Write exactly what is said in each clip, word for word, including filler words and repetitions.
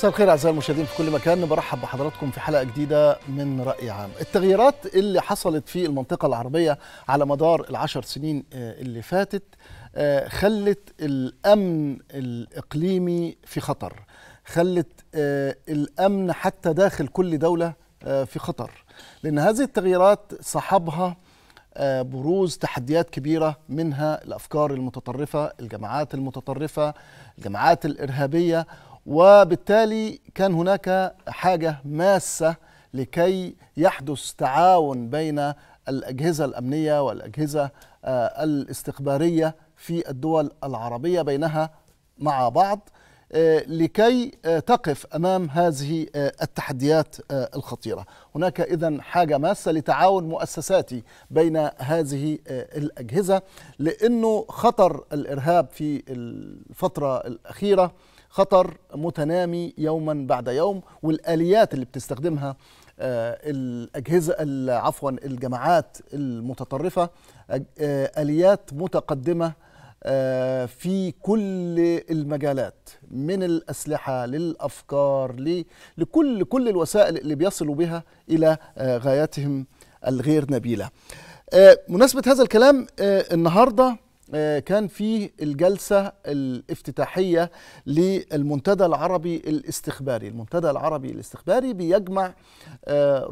مساء الخير اعزائي المشاهدين في كل مكان، برحب بحضراتكم في حلقه جديده من رأي عام. التغييرات اللي حصلت في المنطقه العربيه على مدار العشر سنين اللي فاتت خلت الامن الاقليمي في خطر، خلت الامن حتى داخل كل دوله في خطر، لان هذه التغييرات صاحبها بروز تحديات كبيرة، منها الأفكار المتطرفة، الجماعات المتطرفة، الجماعات الإرهابية، وبالتالي كان هناك حاجة ماسة لكي يحدث تعاون بين الأجهزة الأمنية والأجهزة الاستخبارية في الدول العربية بينها مع بعض لكي تقف أمام هذه التحديات الخطيرة. هناك إذن حاجة ماسة لتعاون مؤسساتي بين هذه الأجهزة، لأنه خطر الإرهاب في الفترة الأخيرة خطر متنامي يوما بعد يوم، والآليات اللي بتستخدمها الأجهزة عفوا الجماعات المتطرفة آليات متقدمة في كل المجالات، من الأسلحة للأفكار لكل كل الوسائل اللي بيصلوا بها إلى غاياتهم الغير نبيلة. مناسبة هذا الكلام، النهاردة كان فيه الجلسة الافتتاحية للمنتدى العربي الاستخباري. المنتدى العربي الاستخباري بيجمع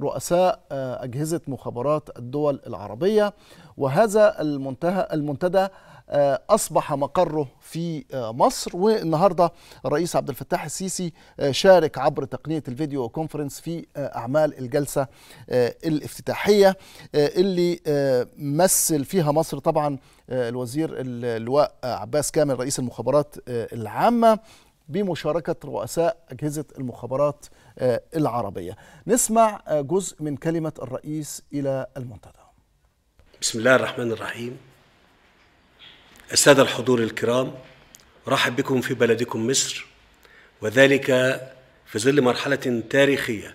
رؤساء أجهزة مخابرات الدول العربية، وهذا المنتهى المنتدى أصبح مقره في مصر، والنهاردة الرئيس عبد الفتاح السيسي شارك عبر تقنية الفيديو كونفرنس في أعمال الجلسة الافتتاحية اللي مثل فيها مصر طبعا الوزير اللواء عباس كامل رئيس المخابرات العامة بمشاركة رؤساء أجهزة المخابرات العربية. نسمع جزء من كلمة الرئيس إلى المنتدى. بسم الله الرحمن الرحيم. السادة الحضور الكرام، رحب بكم في بلدكم مصر، وذلك في ظل مرحلة تاريخية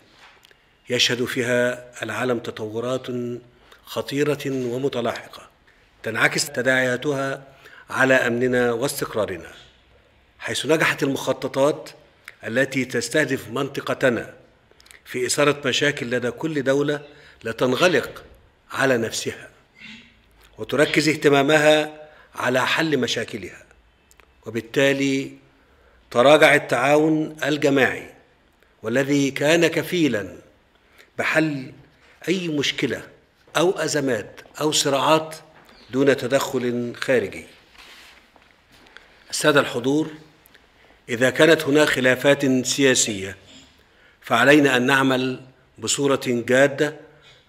يشهد فيها العالم تطورات خطيرة ومتلاحقة تنعكس تداعياتها على أمننا واستقرارنا، حيث نجحت المخططات التي تستهدف منطقتنا في إثارة مشاكل لدى كل دولة لتنغلق على نفسها وتركز اهتمامها على حل مشاكلها، وبالتالي تراجع التعاون الجماعي والذي كان كفيلا بحل أي مشكلة أو أزمات أو صراعات دون تدخل خارجي. السادة الحضور، إذا كانت هناك خلافات سياسية فعلينا أن نعمل بصورة جادة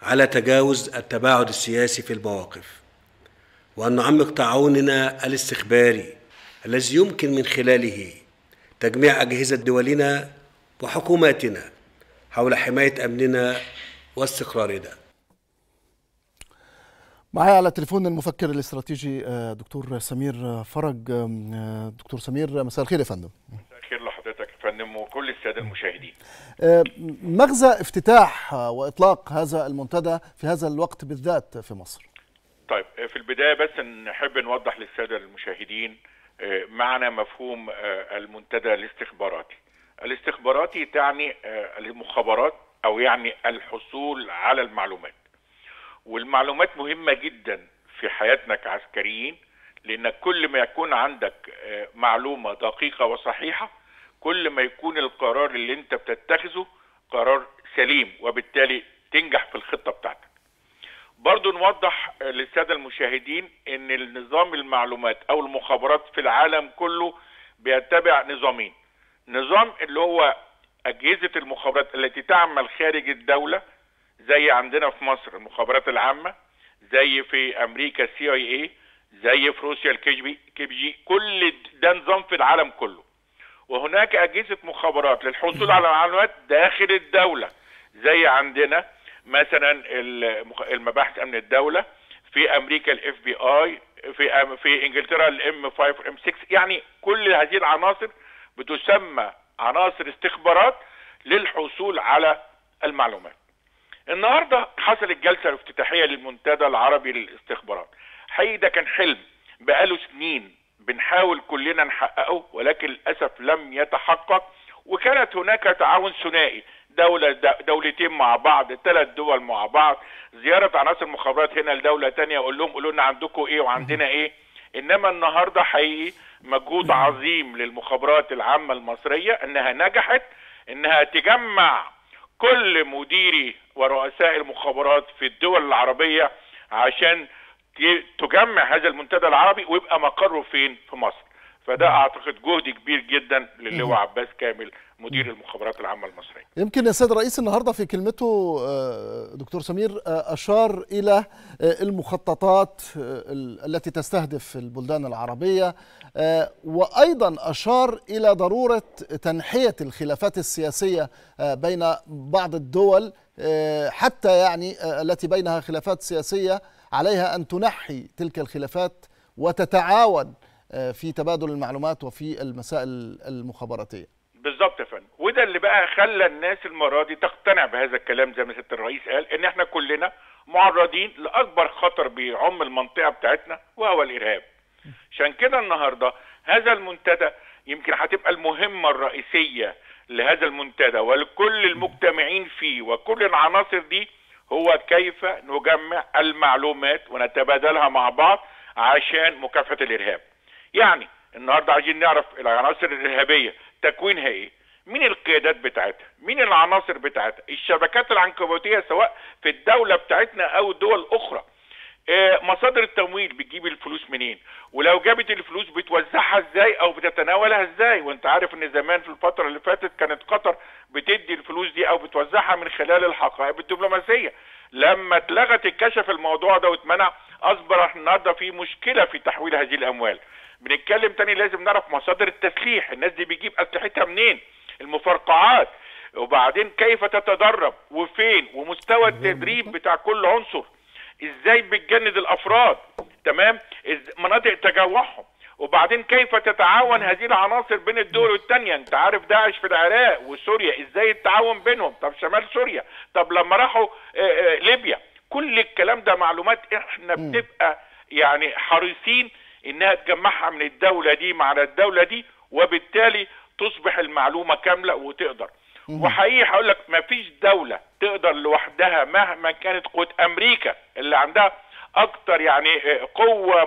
على تجاوز التباعد السياسي في المواقف، وأن نعمق تعاوننا الاستخباري الذي يمكن من خلاله تجميع أجهزة دولنا وحكوماتنا حول حماية أمننا واستقرارنا. معايا على تليفون المفكر الاستراتيجي دكتور سمير فرج. دكتور سمير، مساء الخير يا فندم. مساء الخير لحضرتك يا فندم وكل السادة المشاهدين. مغزى افتتاح وإطلاق هذا المنتدى في هذا الوقت بالذات في مصر. طيب، في البداية بس نحب نوضح للسادة المشاهدين معنى مفهوم المنتدى الاستخباراتي. الاستخباراتي تعني المخابرات، أو يعني الحصول على المعلومات، والمعلومات مهمة جدا في حياتنا كعسكريين، لأن كل ما يكون عندك معلومة دقيقة وصحيحة كل ما يكون القرار اللي انت بتتخذه قرار سليم، وبالتالي تنجح في الخطة بتاعتك. برضو نوضح للسادة المشاهدين ان النظام المعلومات او المخابرات في العالم كله بيتبع نظامين. نظام اللي هو اجهزة المخابرات التي تعمل خارج الدولة، زي عندنا في مصر المخابرات العامة، زي في امريكا سي آي إيه، زي في روسيا الكي جي بي، كل ده نظام في العالم كله. وهناك اجهزة مخابرات للحصول على معلومات داخل الدولة، زي عندنا مثلا المباحث امن الدوله، في امريكا الاف بي اي، في في انجلترا الام خمسة والام ستة، يعني كل هذه العناصر بتسمى عناصر استخبارات للحصول على المعلومات. النهارده حصلت جلسه الافتتاحيه للمنتدى العربي للاستخبارات. حقيقي ده كان حلم بقاله سنين بنحاول كلنا نحققه، ولكن للاسف لم يتحقق، وكانت هناك تعاون ثنائي، دولة دولتين مع بعض، ثلاث دول مع بعض، زيارة عناصر مخابرات هنا لدولة تانية اقول لهم قولوا لنا عندكم ايه وعندنا ايه. انما النهارده حقيقي مجهود عظيم للمخابرات العامة المصرية انها نجحت انها تجمع كل مديري ورؤساء المخابرات في الدول العربية عشان تجمع هذا المنتدى العربي ويبقى مقره فين؟ في مصر. فده اعتقد جهد كبير جدا للي هو عباس كامل مدير المخابرات العامه المصريه. يمكن يا سيد الرئيس النهارده في كلمته دكتور سمير اشار الى المخططات التي تستهدف البلدان العربيه، وايضا اشار الى ضروره تنحيه الخلافات السياسيه بين بعض الدول، حتى يعني التي بينها خلافات سياسيه عليها ان تنحي تلك الخلافات وتتعاون في تبادل المعلومات وفي المسائل المخابراتيه. بالظبط يا فندم، وده اللي بقى خلى الناس المره دي تقتنع بهذا الكلام زي ما سياده الرئيس قال، ان احنا كلنا معرضين لاكبر خطر بيعم المنطقه بتاعتنا وهو الارهاب. عشان كده النهارده هذا المنتدى يمكن هتبقى المهمه الرئيسيه لهذا المنتدى ولكل المجتمعين فيه وكل العناصر دي، هو كيف نجمع المعلومات ونتبادلها مع بعض عشان مكافحه الارهاب. يعني النهارده عايزين نعرف العناصر الارهابيه تكوينها ايه؟ مين القيادات بتاعتها؟ مين العناصر بتاعتها؟ الشبكات العنكبوتيه سواء في الدوله بتاعتنا او دول اخرى. آه مصادر التمويل بتجيب الفلوس منين؟ ولو جابت الفلوس بتوزعها ازاي او بتتناولها ازاي؟ وانت عارف ان زمان في الفتره اللي فاتت كانت قطر بتدي الفلوس دي او بتوزعها من خلال الحقائب الدبلوماسيه. لما اتلغت اتكشف الموضوع ده واتمنع، اصبح النهارده في مشكله في تحويل هذه الاموال. بنتكلم تاني لازم نعرف مصادر التسليح، الناس دي بيجيب اسلحتها منين، المفرقعات، وبعدين كيف تتدرب وفين، ومستوى التدريب بتاع كل عنصر، ازاي بتجند الافراد، تمام، مناطق تجوعهم، وبعدين كيف تتعاون هذه العناصر بين الدول والتانية. انت عارف داعش في العراق وسوريا ازاي التعاون بينهم، طب شمال سوريا، طب لما راحوا آآ آآ ليبيا، كل الكلام ده معلومات احنا بنبقى يعني حريصين انها تجمعها من الدولة دي مع الدولة دي، وبالتالي تصبح المعلومة كاملة وتقدر. وحقيقي هقول لك مفيش دولة تقدر لوحدها مهما كانت قوة امريكا اللي عندها اكتر يعني قوة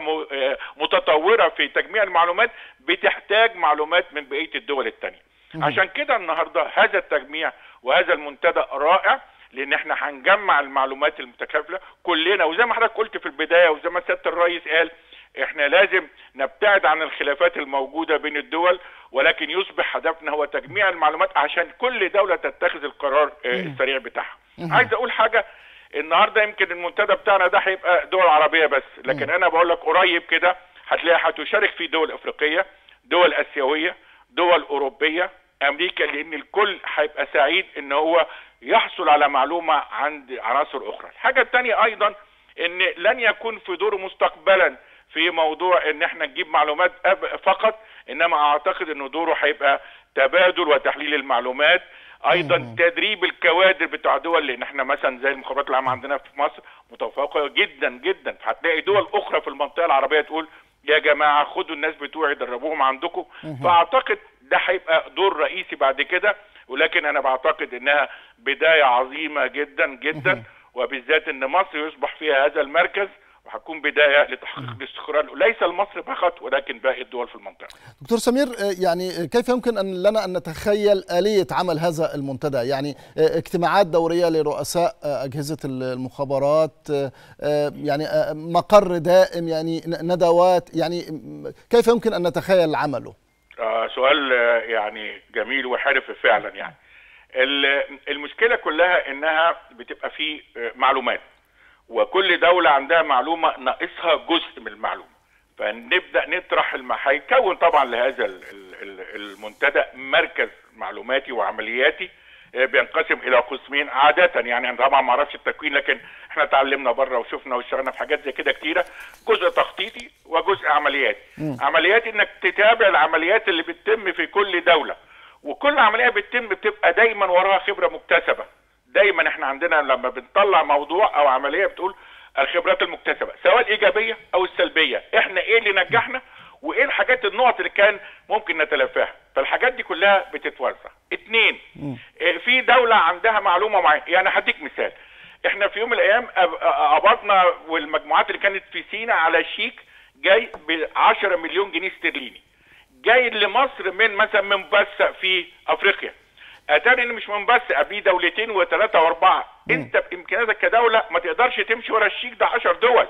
متطورة في تجميع المعلومات، بتحتاج معلومات من بقية الدول التانية. عشان كده النهاردة هذا التجميع وهذا المنتدى رائع، لان احنا هنجمع المعلومات المتكافلة كلنا. وزي ما حضرتك قلت في البداية وزي ما سيادة الرئيس قال، احنا لازم نبتعد عن الخلافات الموجودة بين الدول، ولكن يصبح هدفنا هو تجميع المعلومات عشان كل دولة تتخذ القرار السريع بتاعها. عايز اقول حاجة، النهاردة يمكن المنتدى بتاعنا ده هيبقى دول عربية بس، لكن انا بقول لك قريب كده هتلاقي هتشارك فيه دول افريقية، دول اسيوية، دول اوروبية، امريكا، لان الكل هيبقى سعيد ان هو يحصل على معلومة عند عناصر اخرى. الحاجة الثانية ايضا ان لن يكون في دوره مستقبلا في موضوع ان احنا نجيب معلومات فقط، انما اعتقد ان دوره هيبقى تبادل وتحليل المعلومات، ايضا تدريب الكوادر بتاع دول، لان احنا مثلا زي المخابرات العامه عندنا في مصر متفوقه جدا جدا، فهتلاقي دول اخرى في المنطقه العربيه تقول يا جماعه خدوا الناس بتوعي دربوهم عندكم. فاعتقد ده هيبقى دور رئيسي بعد كده، ولكن انا بعتقد انها بدايه عظيمه جدا جدا، وبالذات ان مصر يصبح فيها هذا المركز، وهتكون بدايه لتحقيق الاستقرار ليس لمصر فقط ولكن باقي الدول في المنطقه. دكتور سمير، يعني كيف يمكن ان لنا ان نتخيل آلية عمل هذا المنتدى؟ يعني اجتماعات دوريه لرؤساء اجهزه المخابرات، يعني مقر دائم، يعني ندوات، يعني كيف يمكن ان نتخيل عمله؟ آه سؤال يعني جميل وحرف فعلا. يعني المشكله كلها انها بتبقى في معلومات، وكل دولة عندها معلومة ناقصها جزء من المعلومة، فنبدأ نطرح المحايد. هيتكون طبعا لهذا المنتدى مركز معلوماتي وعملياتي بينقسم إلى قسمين عادة، يعني أنا طبعا ما أعرفش التكوين لكن إحنا اتعلمنا بره وشفنا واشتغلنا في حاجات زي كده كتيرة، جزء تخطيطي وجزء عملياتي. عملياتي إنك تتابع العمليات اللي بتتم في كل دولة، وكل عملية بتتم بتبقى دايما وراها خبرة مكتسبة. دايما احنا عندنا لما بنطلع موضوع او عمليه بتقول الخبرات المكتسبه سواء الايجابيه او السلبيه، احنا ايه اللي نجحنا وايه الحاجات النقط اللي كان ممكن نتلافاها. فالحاجات دي كلها بتتوزع. اثنين، في دولة عندها معلومة معينة، يعني هديك مثال، احنا في يوم من الايام قبضنا والمجموعات اللي كانت في سينا على شيك جاي ب عشرة مليون جنيه استرليني جاي لمصر من مثلا من بس في افريقيا، اتاري ان مش من بس قبليه دولتين وثلاثه واربعه. انت بامكاناتك كدوله ما تقدرش تمشي ورا الشيك ده عشر دول،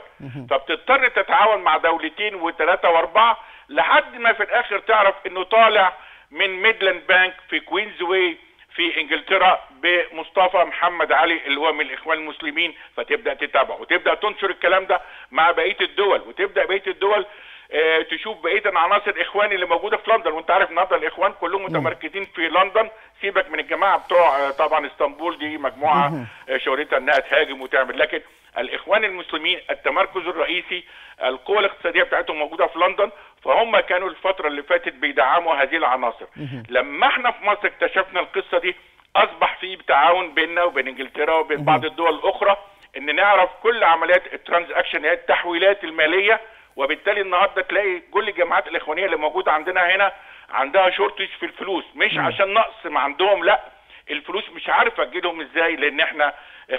فبتضطر تتعاون مع دولتين وثلاثه واربعه لحد ما في الاخر تعرف انه طالع من ميدلاند بنك في كوينزوي في انجلترا بمصطفى محمد علي اللي هو من الاخوان المسلمين، فتبدا تتابعه وتبدا تنشر الكلام ده مع بقيه الدول، وتبدا بقيه الدول اه تشوف بقيه العناصر الاخوان اللي موجوده في لندن، وانت عارف النهارده الاخوان كلهم متمركزين في لندن، سيبك من الجماعه بتوع طبعا اسطنبول دي مجموعه شهرتها انها تهاجم وتعمل، لكن الاخوان المسلمين التمركز الرئيسي القوى الاقتصاديه بتاعتهم موجوده في لندن، فهم كانوا الفتره اللي فاتت بيدعموا هذه العناصر. لما احنا في مصر اكتشفنا القصه دي اصبح في تعاون بيننا وبين انجلترا وبين بعض الدول الاخرى ان نعرف كل عمليات الترانزاكشن هي التحويلات الماليه، وبالتالي النهارده تلاقي كل الجماعات الاخوانيه اللي موجوده عندنا هنا عندها شورتج في الفلوس، مش عشان نقص ما عندهم، لا الفلوس مش عارفه تجي لهم ازاي لان احنا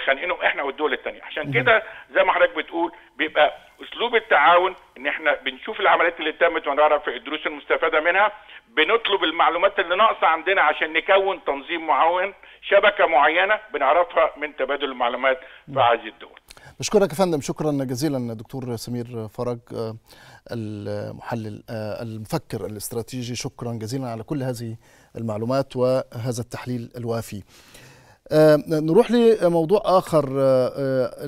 خانقينهم احنا والدول الثانيه، عشان كده زي ما حضرتك بتقول بيبقى اسلوب التعاون ان احنا بنشوف العمليات اللي تمت ونعرف الدروس المستفاده منها، بنطلب المعلومات اللي ناقصه عندنا عشان نكون تنظيم معاون، شبكه معينه بنعرفها من تبادل المعلومات في هذه الدول. بشكرك يا فندم، شكرا جزيلا دكتور سمير فرج المحلل المفكر الاستراتيجي، شكرا جزيلا على كل هذه المعلومات وهذا التحليل الوافي. نروح لموضوع آخر.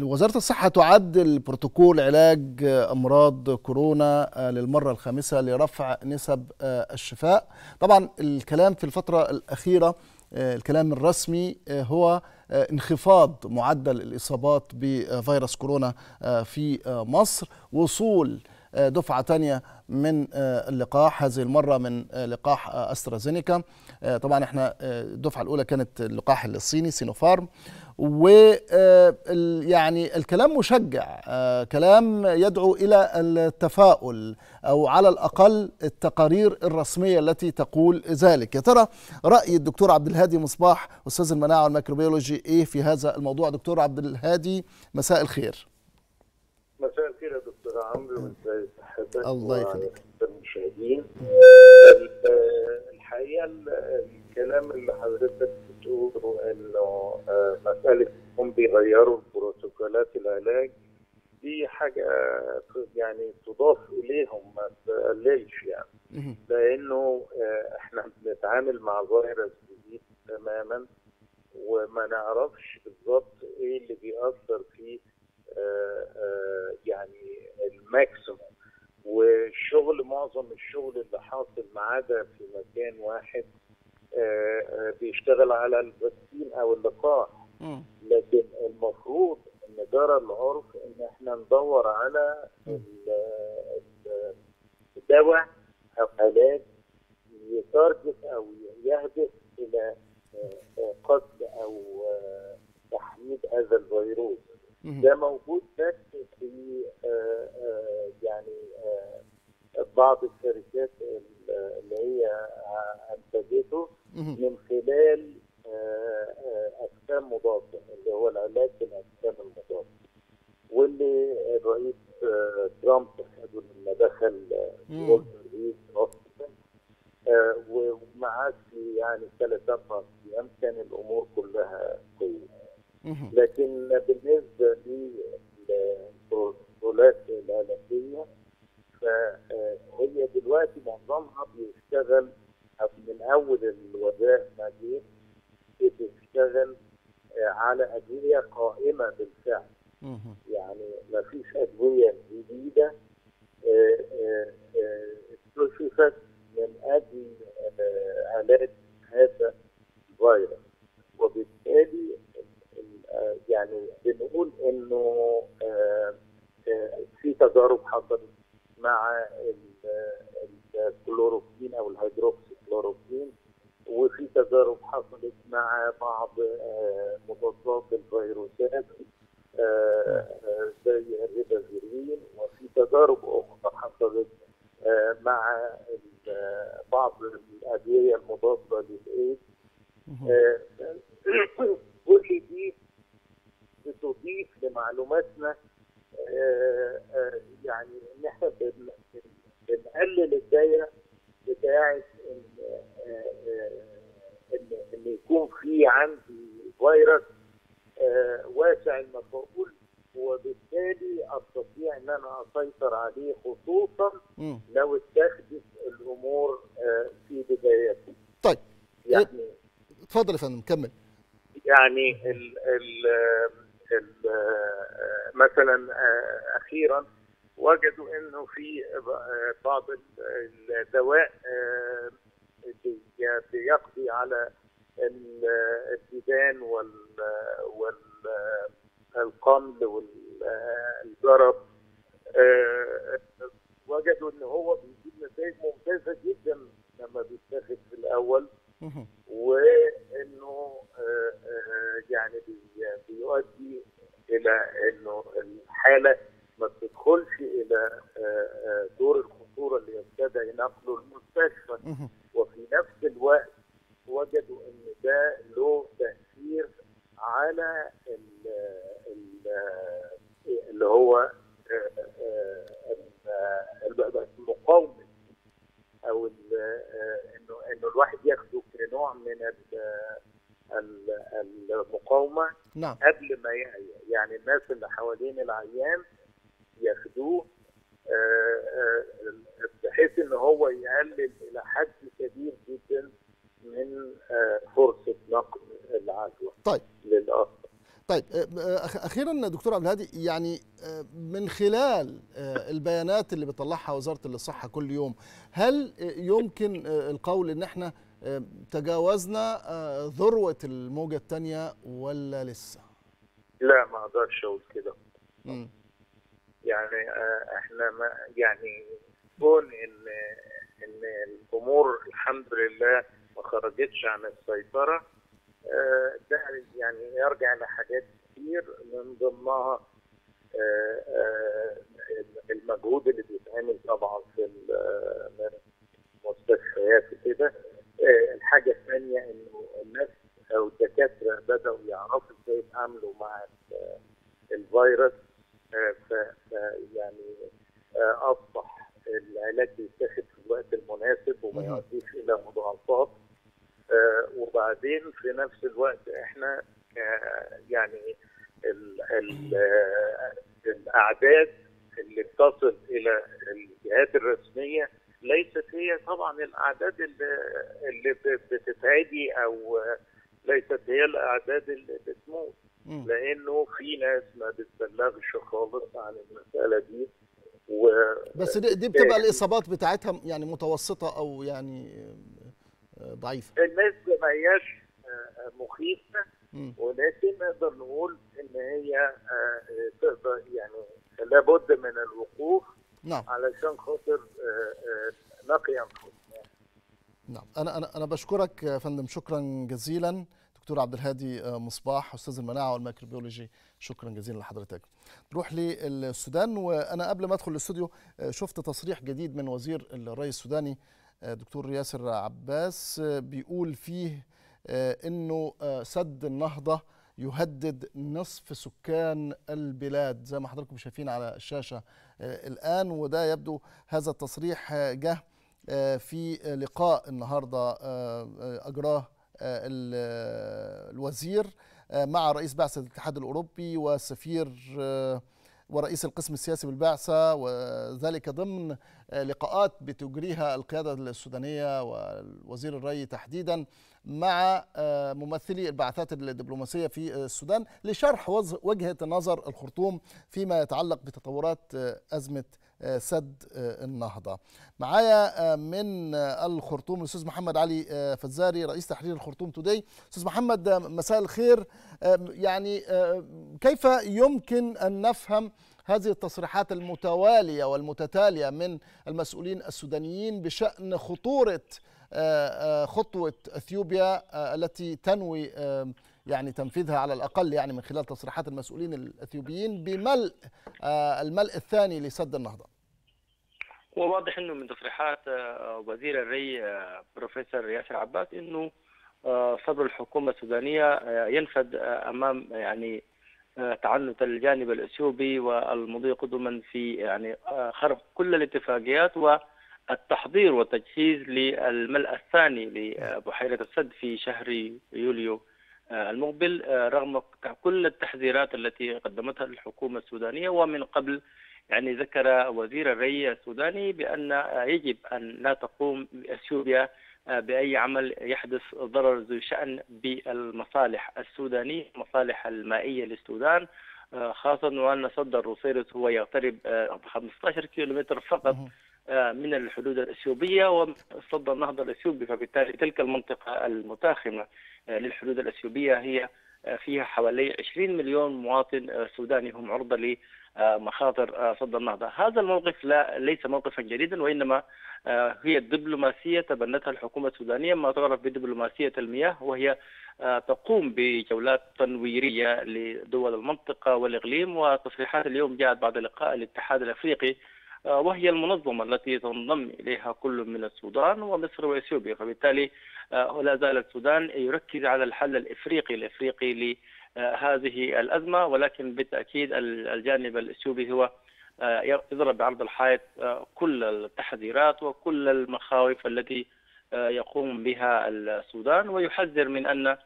وزارة الصحة تعدل بروتوكول علاج أمراض كورونا للمرة الخامسة لرفع نسب الشفاء. طبعا الكلام في الفترة الأخيرة الكلام الرسمي هو انخفاض معدل الإصابات بفيروس كورونا في مصر، وصول دفعة تانية من اللقاح، هذه المرة من لقاح أسترازينيكا. طبعا احنا الدفعة الأولى كانت اللقاح الصيني سينوفارم، ويعني الكلام مشجع، كلام يدعو إلى التفاؤل أو على الأقل التقارير الرسمية التي تقول ذلك. يا ترى رأي الدكتور عبد الهادي مصباح أستاذ المناعة والميكروبيولوجي إيه في هذا الموضوع؟ دكتور عبد الهادي مساء الخير. مساء الخير يا دكتور عمرو وازاي صحتك؟ الله يخليك. المشاهدين، الحقيقه الكلام اللي حضرتك بتقوله انه مساله هم بيغيروا بروتوكولات العلاج دي حاجه يعني تضاف اليهم ما تقللش، يعني لانه احنا بنتعامل مع فيروس جديد تماما وما نعرفش بالظبط ايه اللي بيأثر فيه آآ آآ يعني الماكسيموم، والشغل معظم الشغل اللي حاصل ما عدا في مكان واحد آآ آآ بيشتغل على الفاكسين او اللقاح، لكن المفروض ان جرى العرف ان احنا ندور على الدواء او علاج يتارجت او يهدف الى قتل او تحميد هذا الفيروس. ده موجود بس في آآ آآ يعني آآ بعض الشركات اللي هي انتجته من خلال اجسام مضادة اللي هو العلاج بالاجسام المضادة، واللي الرئيس ترامب خده لما دخل وول ستريت ومعاه يعني ثلاث اربع ايام كان الامور كلها كويسه. لكن بالنسبه للبروتوكولات العلاجيه فهي دلوقتي معظمها بيشتغل من اول الوباء ما جه بتشتغل على ادويه قائمه بالفعل، يعني ما فيش ادويه جديده اكتشفت من اجل علاج هذا الفيروس، وبالتالي يعني بنقول انه في تجارب حصلت مع الكلوروكين او الهيدروكسي كلوروكين، وفي تجارب حصلت مع بعض مضادات الفيروسات زي الريبافيرين، وفي تجارب اخرى حصلت مع بعض الادويه المضاده للايد. كل دي بتضيف لمعلوماتنا يعني ان احنا بنقلل الدايره بتاعه ان يكون في عندي فيروس واسع المفاقول، وبالتالي استطيع ان انا اسيطر عليه، خصوصا لو استخدم الامور في بدايتها. طيب يعني اتفضل يا فندم كمل. يعني ال ال ال مثلا اخيرا وجدوا انه في بعض الدواء بيقضي على الديدان وال والقمل والجرب، وجدوا ان هو بيجيب نتائج ممتازه جدا لما بيتاخد في الاول، وانه يعني بيؤدي الى انه الحاله ما بتدخلش الى دور الخطوره اللي يستدعي نقله المستشفى. وفي نفس الوقت وجدوا ان ده له تاثير على ال ال اللي هو المقاومه، او انه انه الواحد ياخده كنوع من المقاومه. نعم. قبل ما يعني الناس اللي حوالين العيان ياخدوه بحيث ان هو يقلل الى حد كبير جدا من فرصه نقل العدوى. طيب. للأرض. طيب اخيرا دكتور عبد الهادي، يعني من خلال البيانات اللي بتطلعها وزاره الصحه كل يوم، هل يمكن القول ان احنا تجاوزنا ذروه الموجه الثانيه ولا لسه؟ لا ما اقدرش اقول كده. امم يعني احنا ما يعني كون ان ان الامور الحمد لله ما خرجتش عن السيطره، ده يعني يرجع لحاجات كتير، من ضمنها المجهود اللي بيتعمل طبعا في المستشفيات وكده. الحاجه الثانيه انه الناس او الدكاتره بداوا يعرفوا ازاي يتعاملوا مع الفيروس، ف يعني اصبح العلاج بيتاخد في الوقت المناسب وما يؤديش الى مضاعفات. وبعدين في نفس الوقت احنا يعني ال ال الاعداد اللي بتصل الى الجهات الرسميه ليست هي طبعا الاعداد اللي, اللي بتتعدي، او ليست هي الاعداد اللي بتموت، لانه في ناس ما بتبلغش خالص عن المساله دي. و بس دي بتبقى الاصابات بتاعتها يعني متوسطه او يعني ضعيفه. الناس ما هياش مخيفه، ولكن نقدر نقول ان هي تقدر يعني لابد من الوقوف. نعم. علشان خاطر نقي انفسنا. نعم. انا انا انا بشكرك يا فندم، شكرا جزيلا دكتور عبد الهادي مصباح استاذ المناعه والميكروبيولوجي، شكرا جزيلا لحضرتك. نروح للسودان، وانا قبل ما ادخل الاستوديو شفت تصريح جديد من وزير الري السوداني دكتور ياسر عباس بيقول فيه انه سد النهضه يهدد نصف سكان البلاد زي ما حضراتكم شايفين على الشاشه الان، وده يبدو هذا التصريح جه في لقاء النهارده اجراه الوزير مع رئيس بعثه الاتحاد الاوروبي والسفير ورئيس القسم السياسي بالبعثة، وذلك ضمن لقاءات بتجريها القيادة السودانية ووزير الري تحديدا مع ممثلي البعثات الدبلوماسية في السودان لشرح وجهة نظر الخرطوم فيما يتعلق بتطورات أزمة سد النهضة. معايا من الخرطوم الأستاذ محمد علي فزاري رئيس تحرير الخرطوم توداي. أستاذ محمد مساء الخير، يعني كيف يمكن أن نفهم هذه التصريحات المتوالية والمتتالية من المسؤولين السودانيين بشأن خطورة خطوة أثيوبيا التي تنوي يعني تنفيذها على الأقل يعني من خلال تصريحات المسؤولين الأثيوبيين بملء الملء الثاني لسد النهضة؟ وواضح انه من تصريحات وزير الري بروفيسور ياسر عباس انه صبر الحكومه السودانيه ينفد امام يعني تعنت الجانب الاثيوبي والمضي قدما في يعني خرق كل الاتفاقيات والتحضير والتجهيز للملء الثاني لبحيره السد في شهر يوليو المقبل، رغم كل التحذيرات التي قدمتها الحكومه السودانيه. ومن قبل يعني ذكر وزير الري السوداني بأن يجب أن لا تقوم اثيوبيا بأي عمل يحدث ضرر ذو شأن بالمصالح السودانية، المصالح المائية للسودان، خاصة وأن سد الروسيرس هو يقترب خمسة عشر كيلومتر فقط من الحدود الأثيوبية وسد النهضة الأثيوبي، فبالتالي تلك المنطقة المتاخمة للحدود الأثيوبية هي فيها حوالي عشرين مليون مواطن سوداني هم عرضة ل مخاطر صد النهضة. هذا الموقف لا ليس موقفا جديدا، وإنما هي الدبلوماسية تبنتها الحكومة السودانية ما تعرف بدبلوماسية المياه، وهي تقوم بجولات تنويرية لدول المنطقة والإقليم. وتصريحات اليوم جاءت بعد لقاء الاتحاد الأفريقي، وهي المنظمة التي تنضم إليها كل من السودان ومصر وإثيوبيا، فبالتالي لا زال السودان يركز على الحل الإفريقي الإفريقي ل هذه الأزمة. ولكن بالتأكيد الجانب الأثيوبي هو يضرب بعرض الحائط كل التحذيرات وكل المخاوف التي يقوم بها السودان، ويحذر من أن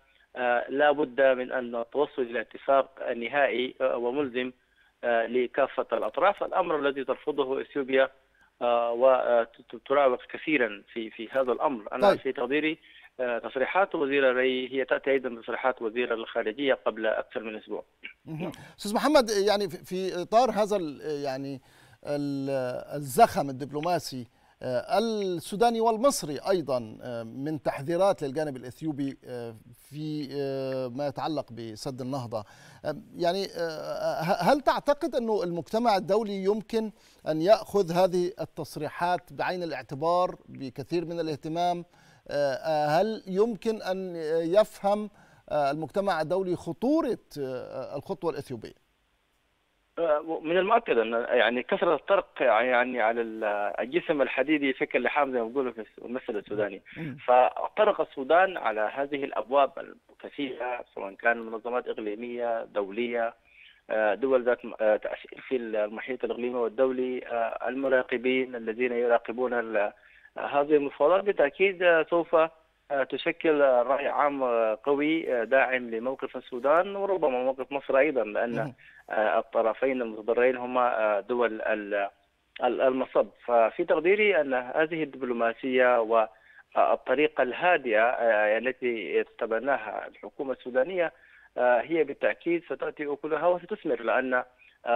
لا بد من أن التوصل إلى اتفاق نهائي وملزم لكافة الأطراف، الأمر الذي ترفضه إثيوبيا وتراوغ كثيرا في في هذا الأمر. أنا في تقديري تصريحات وزير الري هي تأتي أيضا بتصريحات وزير الخارجية قبل أكثر من أسبوع. أستاذ محمد، يعني في إطار هذا يعني الزخم الدبلوماسي السوداني والمصري أيضا من تحذيرات للجانب الإثيوبي في ما يتعلق بسد النهضة، يعني هل تعتقد أنه المجتمع الدولي يمكن أن يأخذ هذه التصريحات بعين الاعتبار بكثير من الاهتمام؟ هل يمكن أن يفهم المجتمع الدولي خطورة الخطوة الإثيوبية؟ من المؤكد أن يعني كثرة الطرق يعني على الجسم الحديدي شكل لحام زي ما بيقولوا في المثل السوداني، فطرق السودان على هذه الأبواب الكثيرة سواء كان منظمات إقليمية دولية دول ذات تأثير في المحيط الإقليمي والدولي، المراقبين الذين يراقبون هذه المفاوضات بالتأكيد سوف تشكل رأي عام قوي داعم لموقف السودان وربما موقف مصر أيضا، لأن الطرفين المتضررين هما دول المصب. ففي تقديري أن هذه الدبلوماسية والطريقة الهادئة التي تتبناها الحكومة السودانية هي بالتأكيد ستأتي أكلها وستثمر، لأن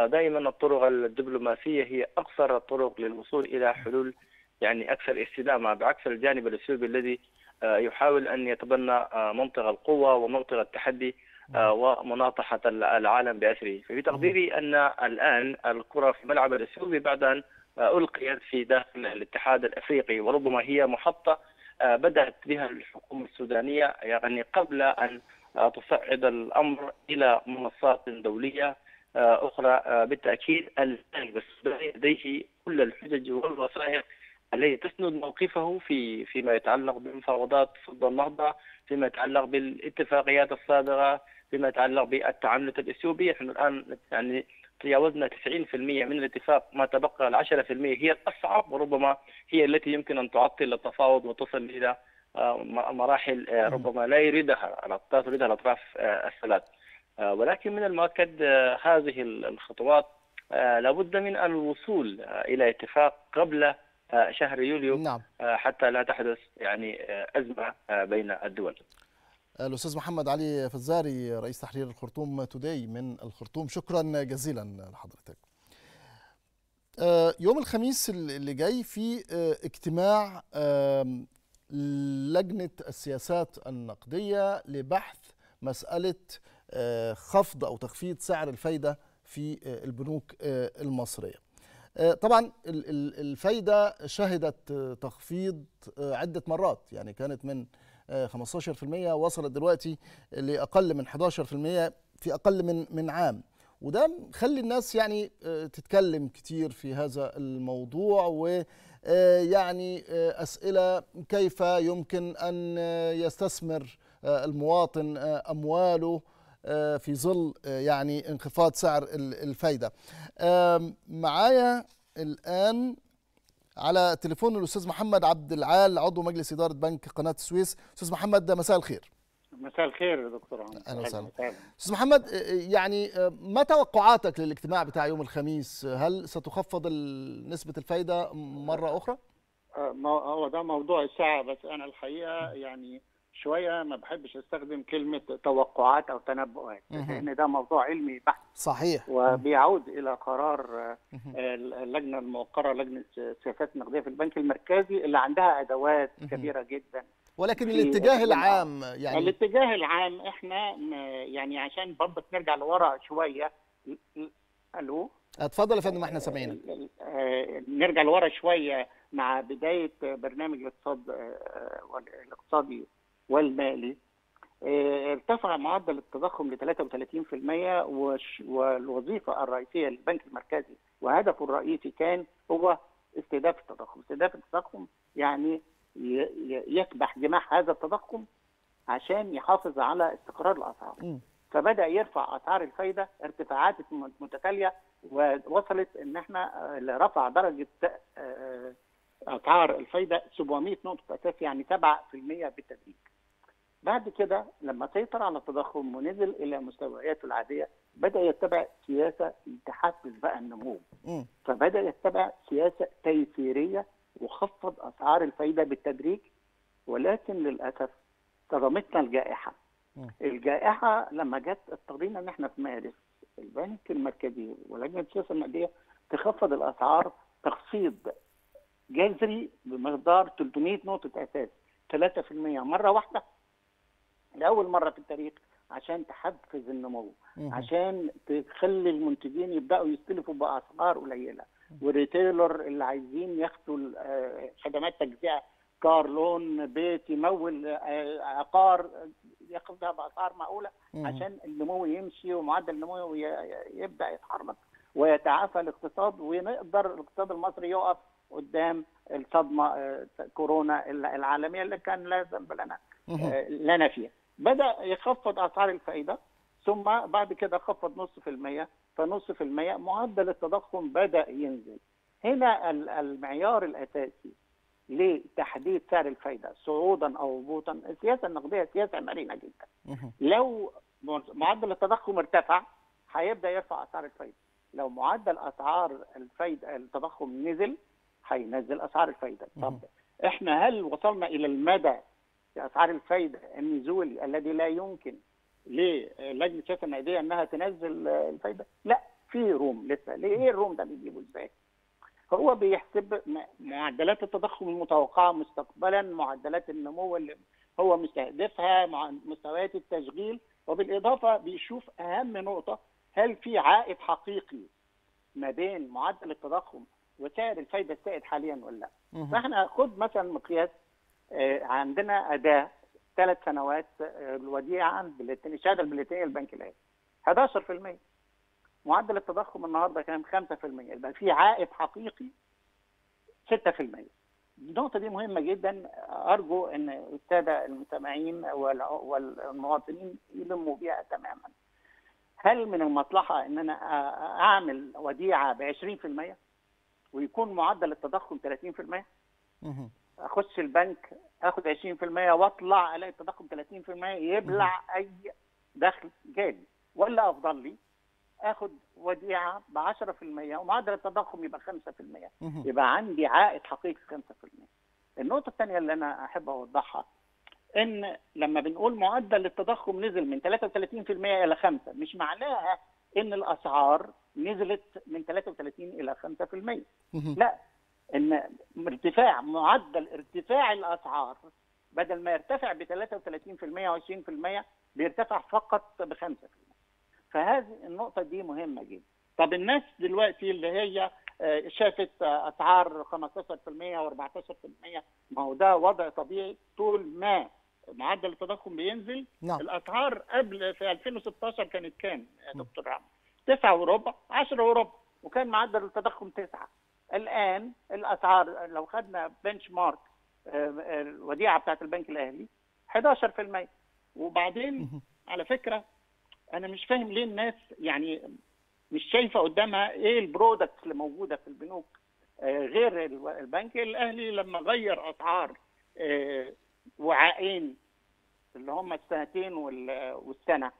دائما الطرق الدبلوماسية هي أقصر الطرق للوصول إلى حلول يعني أكثر استدامة، بعكس الجانب الأثيوبي الذي يحاول أن يتبنى منطقة القوة ومنطقة التحدي ومناطحة العالم بأسره. ففي تقديري أن الآن الكرة في ملعب الأثيوبي بعد أن ألقيت في داخل الاتحاد الأفريقي، وربما هي محطة بدأت بها الحكومة السودانية يعني قبل أن تصعد الأمر إلى منصات دولية أخرى. بالتأكيد الآن السوداني لديه كل الحجج والوثائق التي تسند موقفه في فيما يتعلق بمفاوضات صد النهضة، فيما يتعلق بالاتفاقيات السابقة، فيما يتعلق بالتعنت الإثيوبية. نحن الآن يعني تجاوزنا تسعين بالمئة من الاتفاق، ما تبقى العشرة في المية هي الأصعب وربما هي التي يمكن أن تعطل التفاوض وتصل إلى مراحل ربما لا يريدها لا تريدها الأطراف الثلاث. ولكن من المؤكد هذه الخطوات لابد من الوصول إلى اتفاق قبل شهر يوليو، نعم، حتى لا تحدث يعني أزمة بين الدول. الأستاذ محمد علي فزاري رئيس تحرير الخرطوم توداي من الخرطوم، شكرا جزيلا لحضرتك. يوم الخميس اللي جاي في اجتماع لجنة السياسات النقدية لبحث مسألة خفض أو تخفيض سعر الفايدة في البنوك المصرية. طبعا الفايدة شهدت تخفيض عدة مرات، يعني كانت من خمسة عشر بالمئة وصلت دلوقتي لأقل من أحد عشر بالمئة في أقل من من عام، وده مخلي الناس يعني تتكلم كتير في هذا الموضوع، ويعني أسئلة كيف يمكن أن يستثمر المواطن أمواله في ظل يعني انخفاض سعر الفايدة. معايا الآن على تليفون الأستاذ محمد عبد العال عضو مجلس إدارة بنك قناة السويس. أستاذ محمد مساء الخير. مساء الخير يا دكتور عمرو. اهلا وسهلا. استاذ محمد، يعني ما توقعاتك للاجتماع بتاع يوم الخميس؟ هل ستخفض نسبة الفايدة مرة أخرى؟ هو ده موضوع الساعة، بس أنا الحقيقة يعني شوية ما بحبش أستخدم كلمة توقعات أو تنبؤات، لأن ده موضوع علمي بحت. صحيح. وبيعود إلى قرار اللجنة الموقرة لجنة السياسات النقدية في البنك المركزي اللي عندها أدوات كبيرة جدا. ولكن الاتجاه العام يعني الاتجاه العام احنا يعني عشان برضك نرجع لورا شويه. الو اتفضل يا فندم، احنا سامعينك. نرجع لورا شويه مع بدايه برنامج الاقتصاد الاقتصادي والمالي، ارتفع معدل التضخم ل ثلاثة وثلاثين بالمئة، والوظيفه الرئيسيه للبنك المركزي وهدفه الرئيسي كان هو استهداف التضخم. استهداف التضخم يعني يكبح جماح هذا التضخم عشان يحافظ على استقرار الاسعار. فبدا يرفع اسعار الفايده ارتفاعات متتاليه، ووصلت ان احنا رفع درجه اسعار الفايده سبعمئة نقطه اساس، يعني سبعة بالمئة بالتدريج. بعد كده لما سيطر على التضخم ونزل الى مستوياته العاديه، بدا يتبع سياسه تحفز بقى النمو. فبدا يتبع سياسه تيسيريه وخفض اسعار الفايده بالتدريج، ولكن للاسف صدمتنا الجائحه. الجائحه لما جت اضطرينا ان احنا في مارس البنك المركزي ولجنه السياسه النقديه تخفض الاسعار تخفيض جذري بمقدار ثلاثمئة نقطه اساس، ثلاثة بالمئة مره واحده لاول مره في التاريخ، عشان تحفز النمو، عشان تخلي المنتجين يبداوا يستلفوا باسعار قليله، والريتيلر اللي عايزين ياخدوا خدمات تجزئه كار لون بيت يمول عقار ياخدها باسعار معقوله عشان النمو يمشي ومعدل النمو يبدا يتحرك ويتعافى الاقتصاد، ونقدر الاقتصاد المصري يقف قدام الصدمه كورونا العالميه اللي كان لا ذنب لنا لنا فيها. بدا يخفض اسعار الفائده، ثم بعد كده خفض نص في المية، فنص في المية معدل التضخم بدأ ينزل. هنا المعيار الأساسي لتحديد سعر الفايدة صعودا أو هبوطا السياسة النقدية سياسة مرنة جدا. لو معدل التضخم ارتفع هيبدأ يرفع أسعار الفايدة، لو معدل أسعار الفايدة التضخم نزل هينزل أسعار الفايدة. طب احنا هل وصلنا إلى المدى أسعار الفايدة النزول الذي لا يمكن للجنه السياسه النقديه انها تنزل الفايده؟ لا، في روم لسه. ليه الروم ده بيجيبه ازاي؟ هو بيحسب معدلات التضخم المتوقعه مستقبلا، معدلات النمو اللي هو مستهدفها، مع مستويات التشغيل، وبالاضافه بيشوف اهم نقطه هل في عائد حقيقي ما بين معدل التضخم وسعر الفايده السائد حاليا ولا لا. فاحنا خد مثلا مقياس، عندنا اداه ثلاث سنوات الوديعه البلاتينيه، الشهاده البلاتينيه للبنك الاهلي حداشر بالمئة، معدل التضخم النهارده كان خمسة بالمئة، يبقى في عائد حقيقي ستة بالمئة. النقطه دي مهمه جدا، ارجو ان الساده المستمعين والمواطنين يلموا بيها تماما. هل من المصلحه ان انا اعمل وديعه ب عشرين بالمئة ويكون معدل التضخم ثلاثين بالمئة؟ اخش البنك اخد عشرين بالمئة واطلع الاقي التضخم ثلاثين بالمئة يبلع اي دخل جالي، ولا افضل لي اخد وديعه ب عشرة بالمئة ومعدل التضخم يبقى خمسة بالمئة، يبقى عندي عائد حقيقي خمسة بالمئة. النقطه الثانيه اللي انا احب اوضحها ان لما بنقول معدل التضخم نزل من ثلاثة وثلاثين بالمئة الى خمسة بالمئة، مش معناها ان الاسعار نزلت من ثلاثة وثلاثين الى خمسة بالمئة، لا، ان ارتفاع معدل ارتفاع الاسعار بدل ما يرتفع ب ثلاثة وثلاثين بالمئة وعشرين بالمئة بيرتفع فقط ب خمسة بالمئة. فهذه النقطه دي مهمه جدا. طب الناس دلوقتي اللي هي شافت اسعار خمستاشر بالمئة و14%، ما هو ده وضع طبيعي طول ما معدل التضخم بينزل. نعم. الاسعار قبل في ألفين وستاشر كانت كام يا دكتور عمرو؟ تسعة وربع، عشرة وربع، وكان معدل التضخم تسعة. الآن الأسعار لو خدنا بنش مارك الوديعة بتاعت البنك الأهلي أحد عشر بالمية. وبعدين على فكرة أنا مش فاهم ليه الناس يعني مش شايفة قدامها إيه البرودكتس اللي موجودة في البنوك غير البنك الأهلي. لما غير أسعار وعائين اللي هم السنتين والسنة،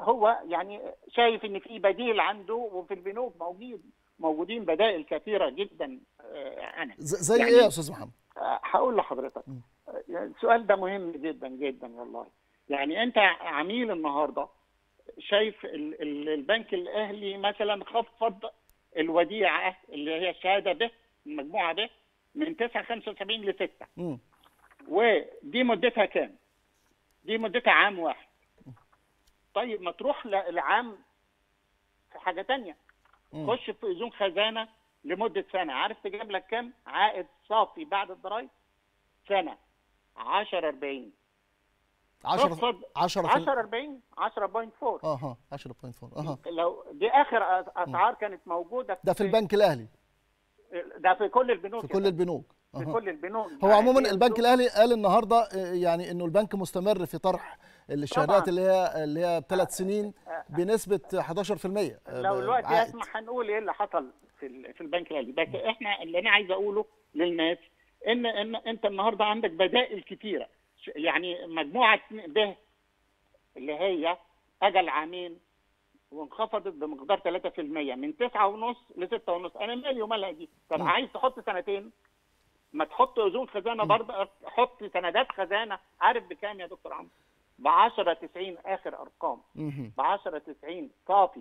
هو يعني شايف ان في بديل عنده، وفي البنوك موجود موجودين بدائل كثيره جدا. انا زي يعني ايه يا استاذ محمد؟ هقول لحضرتك السؤال ده مهم جدا جدا والله. يعني انت عميل النهارده شايف البنك الاهلي مثلا خفض الوديعه اللي هي الشهاده ب المجموعه ب من تسعة خمسة وسبعين ل ستة، ودي مدتها كام؟ دي مدتها عام واحد. طيب ما تروح للعام في حاجه ثانيه، خش في اذون خزانه لمده سنه، عارف تجيب لك كام عائد صافي بعد الضرايب؟ سنه عشرة أربعين، عشرة أربعين عشرة فاصلة أربعة. اها عشرة فاصلة أربعة. اها لو دي اخر اسعار كانت موجوده في ده في البنك الاهلي، ده في كل البنوك، في كل البنوك في كل البنوك. هو عموما البنك الاهلي قال النهارده يعني انه البنك مستمر في طرح الشهادات اللي هي اللي هي بثلاث سنين بنسبه أحد عشر بالمية. لو الوقت يسمح هنقول ايه اللي حصل في في البنك الاهلي، بس احنا اللي انا عايز اقوله للناس ان ان انت النهارده عندك بدائل كتيره. يعني مجموعه ب اللي هي اجل عامين وانخفضت بمقدار ثلاثة بالمية من تسعة ونص ل ستة ونص. انا مالي ومالها دي؟ طب عايز تحط سنتين ما تحط اذون خزانه برضه، حط سندات خزانه. عارف بكام يا دكتور عمرو؟ ب عشرة تسعين اخر ارقام، ب عشرة تسعين صافي،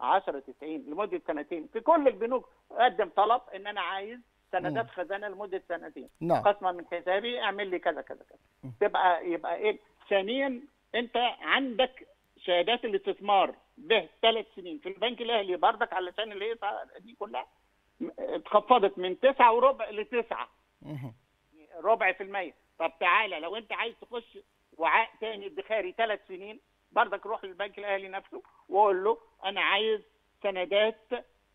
عشرة تسعين لمده سنتين. في كل البنوك قدم طلب ان انا عايز سندات خزانه لمده سنتين، قسما من حسابي اعمل لي كذا كذا كذا، تبقى يبقى ايه؟ ثانيا انت عندك شهادات الاستثمار به ثلاث سنين في البنك الاهلي برضك، علشان اللي هي دي كلها اتخفضت من تسعة وربع لتسعة ربع في المية. طب تعالى لو انت عايز تخش وعاء تاني ادخاري ثلاث سنين برضك، روح للبنك الاهلي نفسه وقول له انا عايز سندات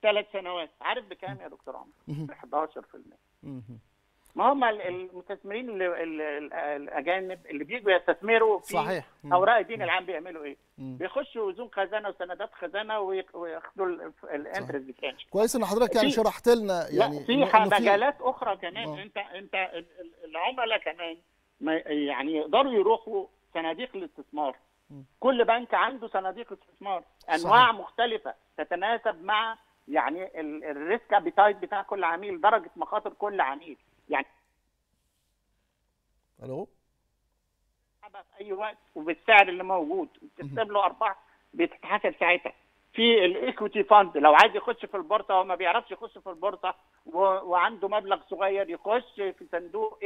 ثلاث سنوات. عارف بكام يا دكتور عمرو؟ أحد عشر بالمية. ما هم المستثمرين الاجانب اللي بيجوا يستثمروا في صحيح. اوراق الدين العام بيعملوا ايه؟ بيخشوا وزون خزانه وسندات خزانه وياخدوا الانترست بتاعهم. كويس ان حضرتك يعني شرحت لنا يعني في مجالات اخرى كمان. أوه. انت انت العملاء كمان يعني يقدروا يروحوا صناديق الاستثمار. مم. كل بنك عنده صناديق استثمار انواع صحيح. مختلفه تتناسب مع يعني الريسك ابيتايت بتاع كل عميل، درجه مخاطر كل عميل. يعني الو في اي وقت وبالسعر اللي موجود بتكتب له ارباح بتتحسب ساعتها. في الايكويتي فاند لو عايز يخش في البورصه وما بيعرفش يخش في البورصه وعنده مبلغ صغير، يخش في صندوق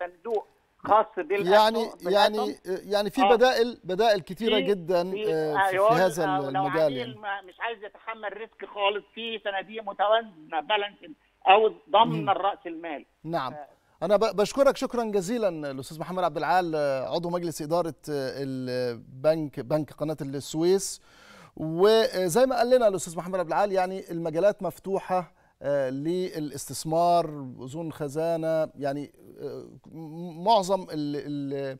صندوق خاص بالاسهم. يعني يعني يعني في بدائل بدائل كتيره جدا في, في, في هذا المجال. يعني مش عايز يتحمل ريسك خالص، في صناديق متوازنه بالانس او ضمن الراس المال. نعم، انا بشكرك شكرا جزيلا الاستاذ محمد عبد العال، عضو مجلس اداره البنك بنك قناه السويس. وزي ما قال لنا الاستاذ محمد عبد العال يعني المجالات مفتوحه للاستثمار، اذون خزانه، يعني معظم اللي,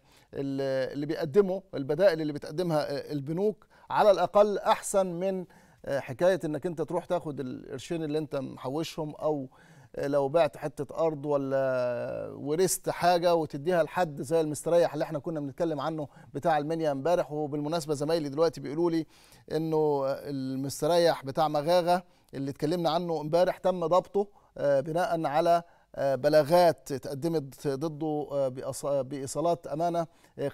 اللي بيقدمه البدائل اللي بتقدمها البنوك على الاقل احسن من حكايه انك انت تروح تاخد القرشين اللي انت محوشهم، او لو بعت حته ارض ولا ورثت حاجه وتديها لحد زي المستريح اللي احنا كنا بنتكلم عنه بتاع المنيا امبارح. وبالمناسبه زمايلي دلوقتي بيقولوا لي انه المستريح بتاع مغاغه اللي اتكلمنا عنه امبارح تم ضبطه بناء على بلاغات اتقدمت ضده بايصالات امانه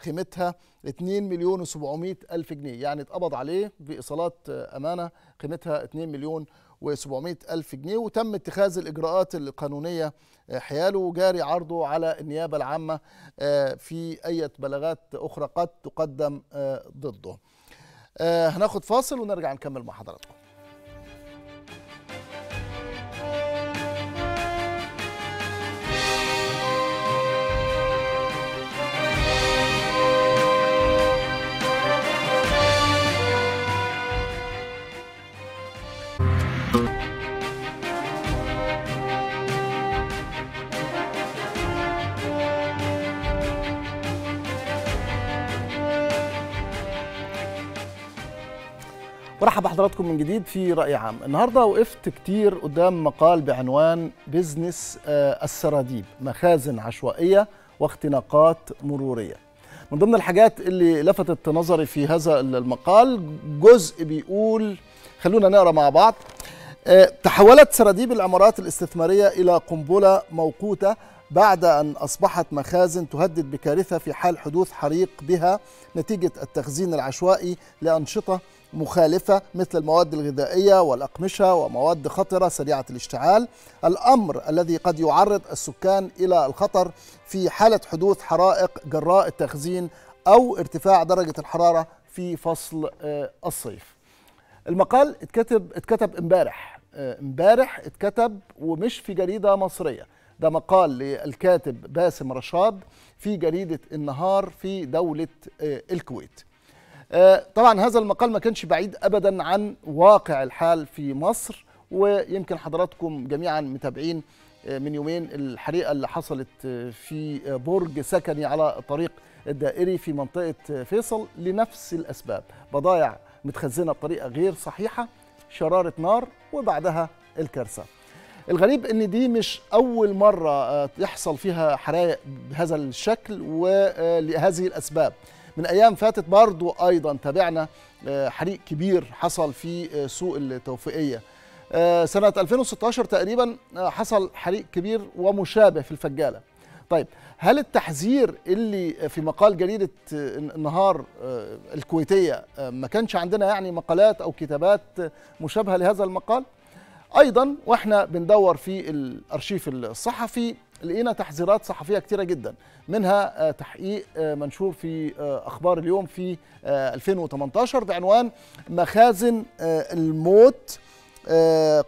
قيمتها اتنين مليون وسبعمية ألف جنيه، يعني اتقبض عليه بايصالات امانه قيمتها اتنين مليون وسبعمية ألف جنيه، وتم اتخاذ الإجراءات القانونية حياله، وجاري عرضه على النيابة العامة في أي بلاغات أخرى قد تقدم ضده. هناخد فاصل ونرجع نكمل مع حضراتكم. ورحب بحضراتكم من جديد في رأي عام. النهارده وقفت كتير قدام مقال بعنوان بيزنس السراديب، مخازن عشوائية واختناقات مرورية. من ضمن الحاجات اللي لفتت نظري في هذا المقال جزء بيقول، خلونا نقرأ مع بعض: تحولت سراديب العمارات الاستثمارية إلى قنبلة موقوتة بعد أن أصبحت مخازن تهدد بكارثة في حال حدوث حريق بها نتيجة التخزين العشوائي لأنشطة مخالفة مثل المواد الغذائية والأقمشة ومواد خطرة سريعة الاشتعال، الأمر الذي قد يعرض السكان إلى الخطر في حالة حدوث حرائق جراء التخزين أو ارتفاع درجة الحرارة في فصل الصيف. المقال اتكتب اتكتب امبارح امبارح اتكتب ومش في جريدة مصرية، ده مقال للكاتب باسم رشاد في جريدة النهار في دولة الكويت. طبعا هذا المقال ما كانش بعيد أبدا عن واقع الحال في مصر، ويمكن حضراتكم جميعا متابعين من يومين الحريقة اللي حصلت في برج سكني على الطريق الدائري في منطقة فيصل لنفس الأسباب، بضائع متخزنة بطريقة غير صحيحة، شرارة نار وبعدها الكارثة. الغريب ان دي مش اول مرة يحصل فيها حرائق بهذا الشكل ولهذه الاسباب. من ايام فاتت برضو ايضا تابعنا حريق كبير حصل في سوق التوفيقية. سنة ألفين وستة عشر تقريبا حصل حريق كبير ومشابه في الفجالة. طيب، هل التحذير اللي في مقال جريدة النهار الكويتية ما كانش عندنا يعني مقالات او كتابات مشابهة لهذا المقال؟ ايضا واحنا بندور في الارشيف الصحفي لقينا تحذيرات صحفيه كتيره جدا، منها تحقيق منشور في اخبار اليوم في ألفين وثمانية عشر بعنوان مخازن الموت،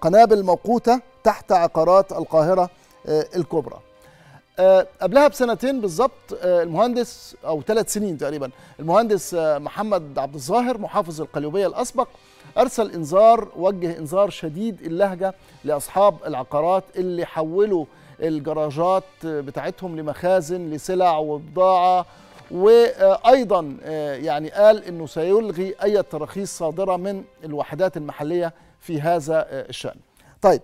قنابل موقوته تحت عقارات القاهره الكبرى. قبلها بسنتين بالظبط المهندس، او ثلاث سنين تقريبا، المهندس محمد عبد الظاهر محافظ القليوبيه الاسبق أرسل إنذار، وجه إنذار شديد اللهجة لأصحاب العقارات اللي حولوا الجراجات بتاعتهم لمخازن لسلع وبضاعة، وأيضا يعني قال إنه سيلغي أي تراخيص صادرة من الوحدات المحلية في هذا الشأن. طيب،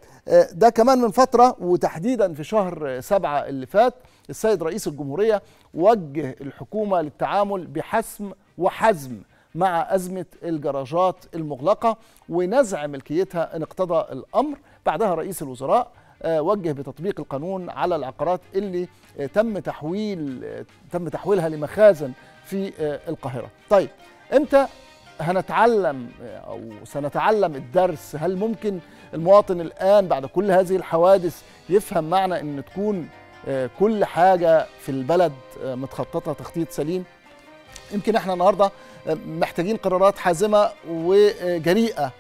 ده كمان من فترة، وتحديدا في شهر سبعة اللي فات السيد رئيس الجمهورية وجه الحكومة للتعامل بحسم وحزم مع أزمة الجراجات المغلقة ونزع ملكيتها إن اقتضى الأمر. بعدها رئيس الوزراء وجه بتطبيق القانون على العقارات اللي تم تحويل تم تحويلها لمخازن في القاهرة. طيب، إمتى هنتعلم أو سنتعلم الدرس؟ هل ممكن المواطن الآن بعد كل هذه الحوادث يفهم معنى إن تكون كل حاجة في البلد متخططة تخطيط سليم؟ يمكن احنا النهارده محتاجين قرارات حازمه وجريئه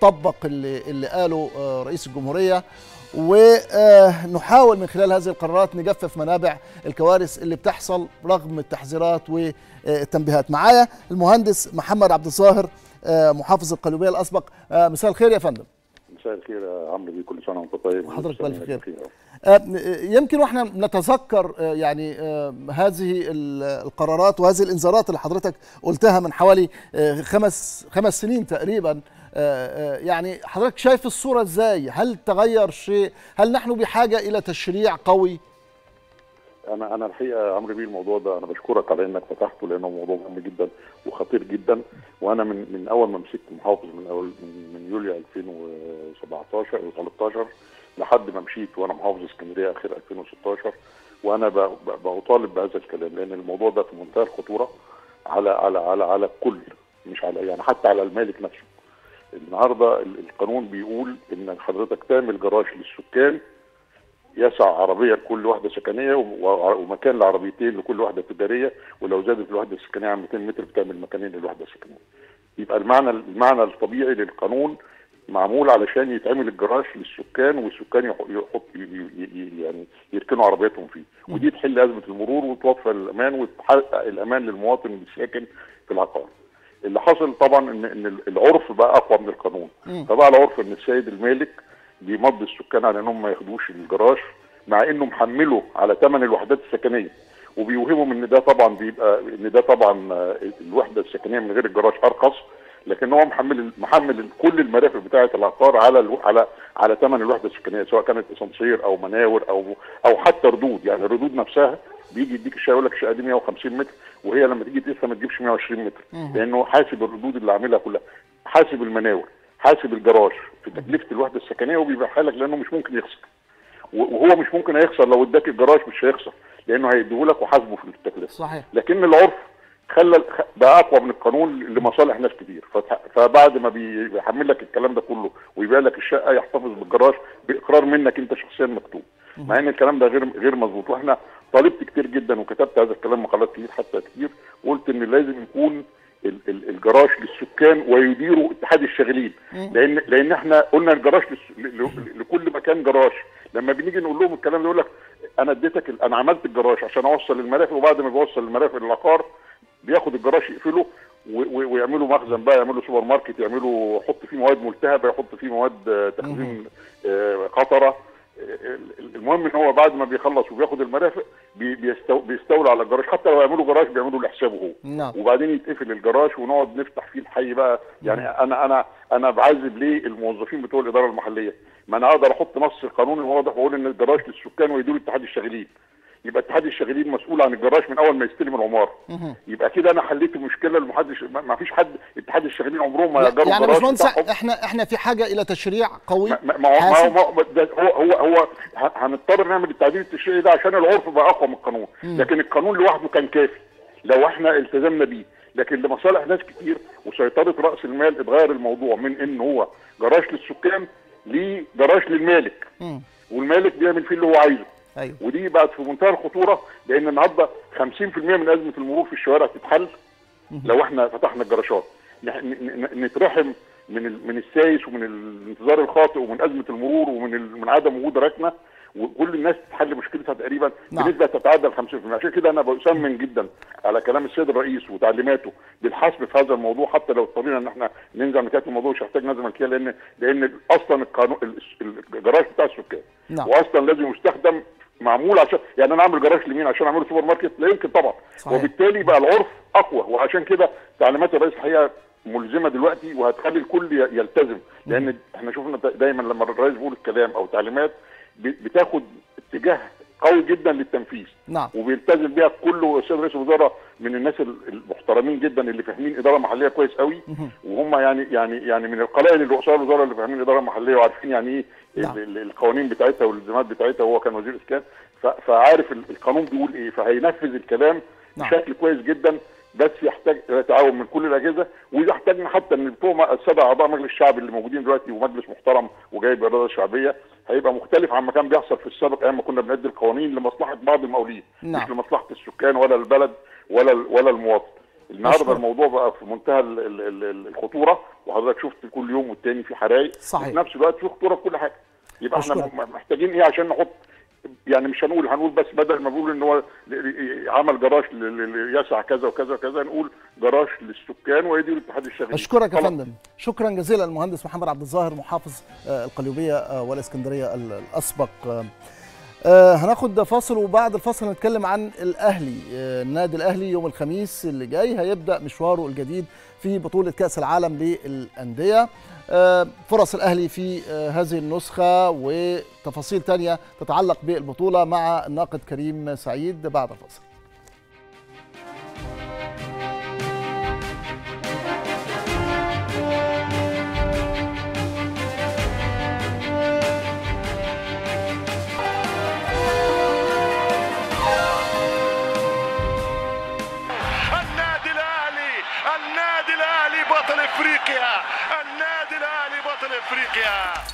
تطبق اللي, اللي قاله رئيس الجمهوريه، ونحاول من خلال هذه القرارات نجفف منابع الكوارث اللي بتحصل رغم التحذيرات والتنبيهات. معايا المهندس محمد عبد الظاهر محافظ القليوبيه الاسبق. مساء الخير يا فندم. مساء الخير يا عمرو بيه، كل سنه وانت طيب. حضرتك بألف خير. يمكن واحنا نتذكر يعني هذه القرارات وهذه الانذارات اللي حضرتك قلتها من حوالي خمس خمس سنين تقريبا، يعني حضرتك شايف الصوره ازاي؟ هل تغير شيء؟ هل نحن بحاجه الى تشريع قوي؟ انا انا الحقيقه يا عمرو بيه الموضوع ده انا بشكرك على انك فتحته، لانه موضوع مهم جدا وخطير جدا. وانا من من اول ما مسكت محافظ من اول من يوليو ألفين وسبعة عشر وثلاثة عشر لحد ما مشيت وانا محافظ اسكندريه اخر ألفين وستة عشر، وانا بطالب بهذا الكلام، لان الموضوع ده في منتهى الخطوره على على على على الكل، مش على يعني حتى على المالك نفسه. النهارده القانون بيقول ان حضرتك تعمل جراج للسكان يسع عربيه لكل وحده سكنيه ومكان لعربيتين لكل وحده تجاريه، ولو زادت الوحده السكنيه عن مئتين متر بتعمل مكانين للوحده السكنيه. يبقى المعنى المعنى الطبيعي للقانون معمول علشان يتعمل الجراج للسكان والسكان يحط يعني يركنوا عربياتهم فيه، ودي تحل ازمه المرور وتوفر الامان وتحقق الامان للمواطن الساكن في العقار. اللي حصل طبعا ان ان العرف بقى اقوى من القانون، فبقى العرف ان السيد المالك بيمض السكان على انهم ما ياخدوش الجراج، مع انه محمله على ثمن الوحدات السكنيه، وبيوهمهم ان ده طبعا بيبقى ان ده طبعا الوحده السكنيه من غير الجراج ارخص، لكن هو محمل محمل كل المرافق بتاعه العقار على الو... على على ثمن الوحده السكنيه، سواء كانت اسانسير او مناور او او حتى ردود. يعني الردود نفسها بيجي يديك الشقه يقول لك الشقه دي مية وخمسين متر، وهي لما تيجي تقيسها ما تجيبش مية وعشرين متر، لانه حاسب الردود اللي عاملها كلها، حاسب المناور، حاسب الجراج في تكلفه الوحده السكنيه وبيبيعها لك، لانه مش ممكن يخسر. وهو مش ممكن هيخسر، لو اداك الجراج مش هيخسر لانه هيديهولك وحاسبه في التكلفه. صحيح. لكن العرف خلى بقى اقوى من القانون لمصالح ناس كتير، فبعد ما بيحمل لك الكلام ده كله ويبيع لك الشقه يحتفظ بالجراج باقرار منك انت شخصيا مكتوب، مع ان الكلام ده غير غير مظبوط. واحنا طالبت كتير جدا وكتبت هذا الكلام مقالات كتير حتى كتير، وقلت ان لازم يكون الجراج للسكان ويديروا اتحاد الشاغلين، لان لان احنا قلنا الجراج لكل مكان جراج. لما بنيجي نقول لهم الكلام ده يقول لك انا اديتك ال... انا عملت الجراج عشان اوصل المرافق، وبعد ما بوصل المرافق للعقار بياخد الجراج يقفله و... ويعملوا مخزن بقى، يعملوا سوبر ماركت، يعملوا يحط فيه مواد ملتهبه، يحط فيه مواد تخزين قطره. المهم ان هو بعد ما بيخلص وبياخد المرافق بيستو... بيستولى على الجراج، حتى لو يعملوا جراج بيعملوا لحسابه هو. نعم. وبعدين يتقفل الجراج ونقعد نفتح فيه الحي بقى. يعني انا انا انا بعذب ليه الموظفين بتوع الاداره المحليه؟ ما انا اقدر احط نص القانون الواضح واقول ان الجراج للسكان ويديروا اتحاد الشاغلين، يبقى اتحاد الشاغلين مسؤول عن الجراج من اول ما يستلم العماره. يبقى كده انا حليت المشكله اللي محدش، ما فيش حد اتحاد الشاغلين عمرهم ما يجروا يعني الجراج. يعني احنا احنا في حاجه الى تشريع قوي. ما ما هو هو هو, هو هنضطر نعمل التعديل التشريعي ده عشان العرف بقى اقوى من القانون. مم. لكن القانون لوحده كان كافي لو احنا التزمنا بيه، لكن لمصالح ناس كتير وسيطره راس المال اتغير الموضوع من ان هو جراج للسكان ليه جراج للمالك. مم. والمالك بيعمل فيه اللي هو عايزه. أيوه. ودي بقت في منتهى الخطوره، لان النهارده خمسين بالمية من ازمه المرور في الشوارع تتحل لو احنا فتحنا الجراشات. نترحم من من السايس ومن الانتظار الخاطئ ومن ازمه المرور ومن من عدم وجود ركنه، وكل الناس تحل مشكلتها تقريبا بنسبه تتعدى ال خمسين بالمية. عشان كده انا بؤمن جدا على كلام السيد الرئيس وتعليماته بالحسم في هذا الموضوع، حتى لو اضطرينا ان احنا ننزع ملكيات الموضوع مش هحتاج ننزع ملكيه، لان لان اصلا القانون الجراج بتاع السكان واصلا لازم يستخدم معمول عشان، يعني انا اعمل جراج لمين عشان اعمله سوبر ماركت؟ لا يمكن طبعا. صحيح. وبالتالي بقى العرف اقوى، وعشان كده تعليمات الرئيس الحقيقه ملزمه دلوقتي وهتخلي الكل يلتزم، لان م. احنا شفنا دايما لما الرئيس بيقول الكلام او تعليمات بتاخد اتجاه قوي جدا للتنفيذ. نعم. وبيلتزم بيها كله. السيد رئيس الوزراء من الناس المحترمين جدا اللي فاهمين اداره محليه كويس قوي، وهم يعني يعني يعني من القلائل اللي رؤساء الوزراء اللي فاهمين اداره محليه وعارفين يعني ايه القوانين بتاعتها والالتزامات بتاعتها، وهو كان وزير اسكان فعارف القانون بيقول ايه، فهينفذ الكلام بشكل كويس جدا، بس يحتاج تعاون من كل الاجهزه، واذا احتاجنا حتى ان بتوع السبع اعضاء مجلس الشعب اللي موجودين دلوقتي ومجلس محترم وجايب اراده شعبيه هيبقى مختلف عما كان بيحصل في السابق ايام ما كنا بنعدل القوانين لمصلحه بعض المقاولين. نعم. مش لمصلحه السكان ولا البلد ولا ولا المواطن. النهارده الموضوع بقى في منتهى الخطوره، وحضرتك شفت كل يوم والتاني في حرايق، وفي نفس الوقت في خطوره في كل حاجه. يبقى أشكرك. احنا محتاجين ايه عشان نحط، يعني مش هنقول هنقول بس بدل ما بقول ان هو عمل جراج يسع كذا وكذا وكذا، نقول جراج للسكان ويديروا الاتحاد الشاغلين. اشكرك يا فندم، شكرا جزيلا المهندس محمد عبد الظاهر محافظ القليوبيه والاسكندريه الاسبق. هناخد فاصل، وبعد الفاصل هنتكلم عن الاهلي. النادي الاهلي يوم الخميس اللي جاي هيبدا مشواره الجديد في بطوله كاس العالم للانديه، فرص الأهلي في هذه النسخة وتفاصيل تانية تتعلق بالبطولة مع الناقد كريم سعيد بعد الفاصل. النادي الأهلي، النادي الأهلي بطل إفريقيا، النادي الأهلي بطل إفريقيا.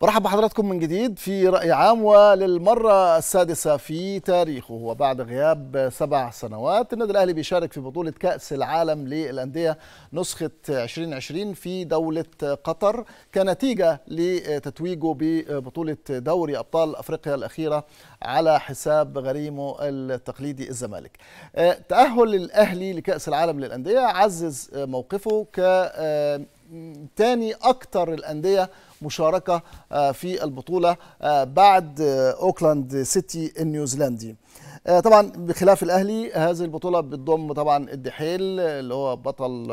برحب بحضراتكم من جديد في رأي عام وللمرة السادسة في تاريخه، وبعد غياب سبع سنوات النادي الأهلي بيشارك في بطولة كأس العالم للأندية نسخة عشرين عشرين في دولة قطر كنتيجة لتتويجه ببطولة دوري أبطال أفريقيا الأخيرة على حساب غريمه التقليدي الزمالك. تأهل الأهلي لكأس العالم للأندية عزز موقفه ك تاني أكتر الأندية مشاركة في البطولة بعد أوكلاند سيتي النيوزيلندي. طبعا بخلاف الأهلي هذه البطولة بتضم طبعا الدحيل اللي هو بطل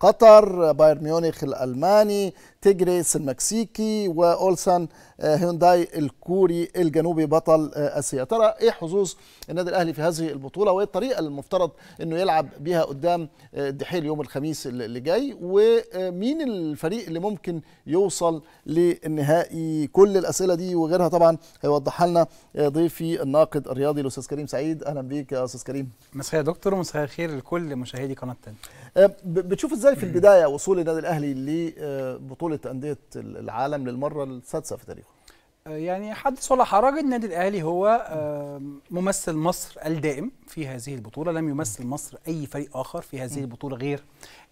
قطر، بايرن ميونخ الألماني، تيجريس المكسيكي، وأولسان هيونداي الكوري الجنوبي بطل آسيا. ترى إيه حظوظ النادي الأهلي في هذه البطولة وإيه الطريقة المفترض إنه يلعب بها قدام الدحيل يوم الخميس اللي جاي، ومين الفريق اللي ممكن يوصل للنهائي؟ كل الأسئلة دي وغيرها طبعا هيوضحها لنا ضيفي الناقد الرياضي الأستاذ كريم سعيد. أهلا بيك يا أستاذ كريم. مساء دكتور ومساء الخير لكل مشاهدي قناة تاني. بتشوف إزاي في البداية وصول النادي الأهلي لبطولة أندية العالم للمرة السادسة في تاريخه؟ يعني حدث ولا حرج، النادي الأهلي هو ممثل مصر الدائم في هذه البطولة، لم يمثل مصر أي فريق آخر في هذه البطولة غير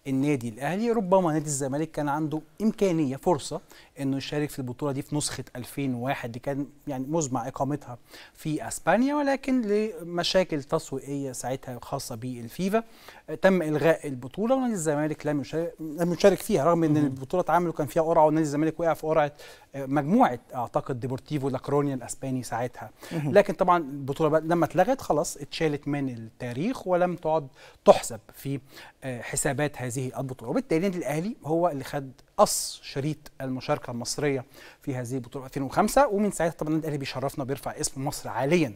النادي الأهلي. ربما نادي الزمالك كان عنده إمكانية فرصة إنه يشارك في البطولة دي في نسخة ألفين وواحد اللي كان يعني مزمع إقامتها في أسبانيا، ولكن لمشاكل تسويقية ساعتها خاصة بالفيفا تم إلغاء البطولة ونادي الزمالك لم يشارك لم يشارك فيها، رغم إن البطولة اتعمل وكان فيها قرعة ونادي الزمالك وقع في قرعة مجموعة أعتقد ديبورتيفو لاكرونيا الأسباني ساعتها. لكن طبعا البطولة لما اتلغت خلاص اتشالت من التاريخ ولم تعد تحسب في حسابات هذه البطولة، وبالتالي النادي الأهلي هو اللي خد قص شريط المشاركة المصرية في هذه البطولة ألفين وخمسة، ومن ساعتها طبعا النادي الأهلي بيشرفنا وبيرفع اسم مصر عاليا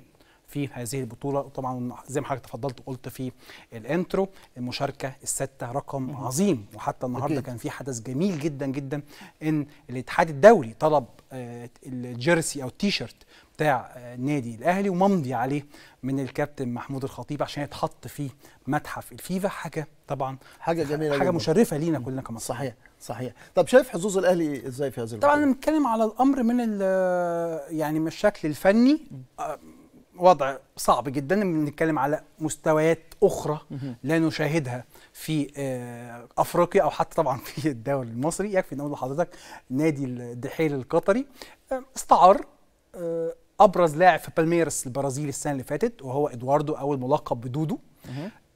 في هذه البطولة. وطبعا زي ما حضرتك تفضلت وقلت في الانترو المشاركة الستة رقم عظيم، وحتى النهارده كان في حدث جميل جدا جدا ان الاتحاد الدولي طلب الجيرسي او التيشيرت بتاع النادي الاهلي وممضي عليه من الكابتن محمود الخطيب عشان يتحط في متحف الفيفا. حاجه طبعا حاجه جميله، حاجه مشرفه لينا كلنا كمصريين. صحيح صحيح. طب شايف حظوظ الاهلي ازاي في هذه البطوله؟ طبعا بنتكلم على الامر من يعني من الشكل الفني، وضع صعب جدا. بنتكلم على مستويات اخرى لا نشاهدها في افريقيا او حتى طبعا في الدوري المصري. يكفي نقول لحضرتك نادي الدحيل القطري استعار ابرز لاعب في بالميرس البرازيلي السنه اللي فاتت وهو إدواردو او الملقب بدودو.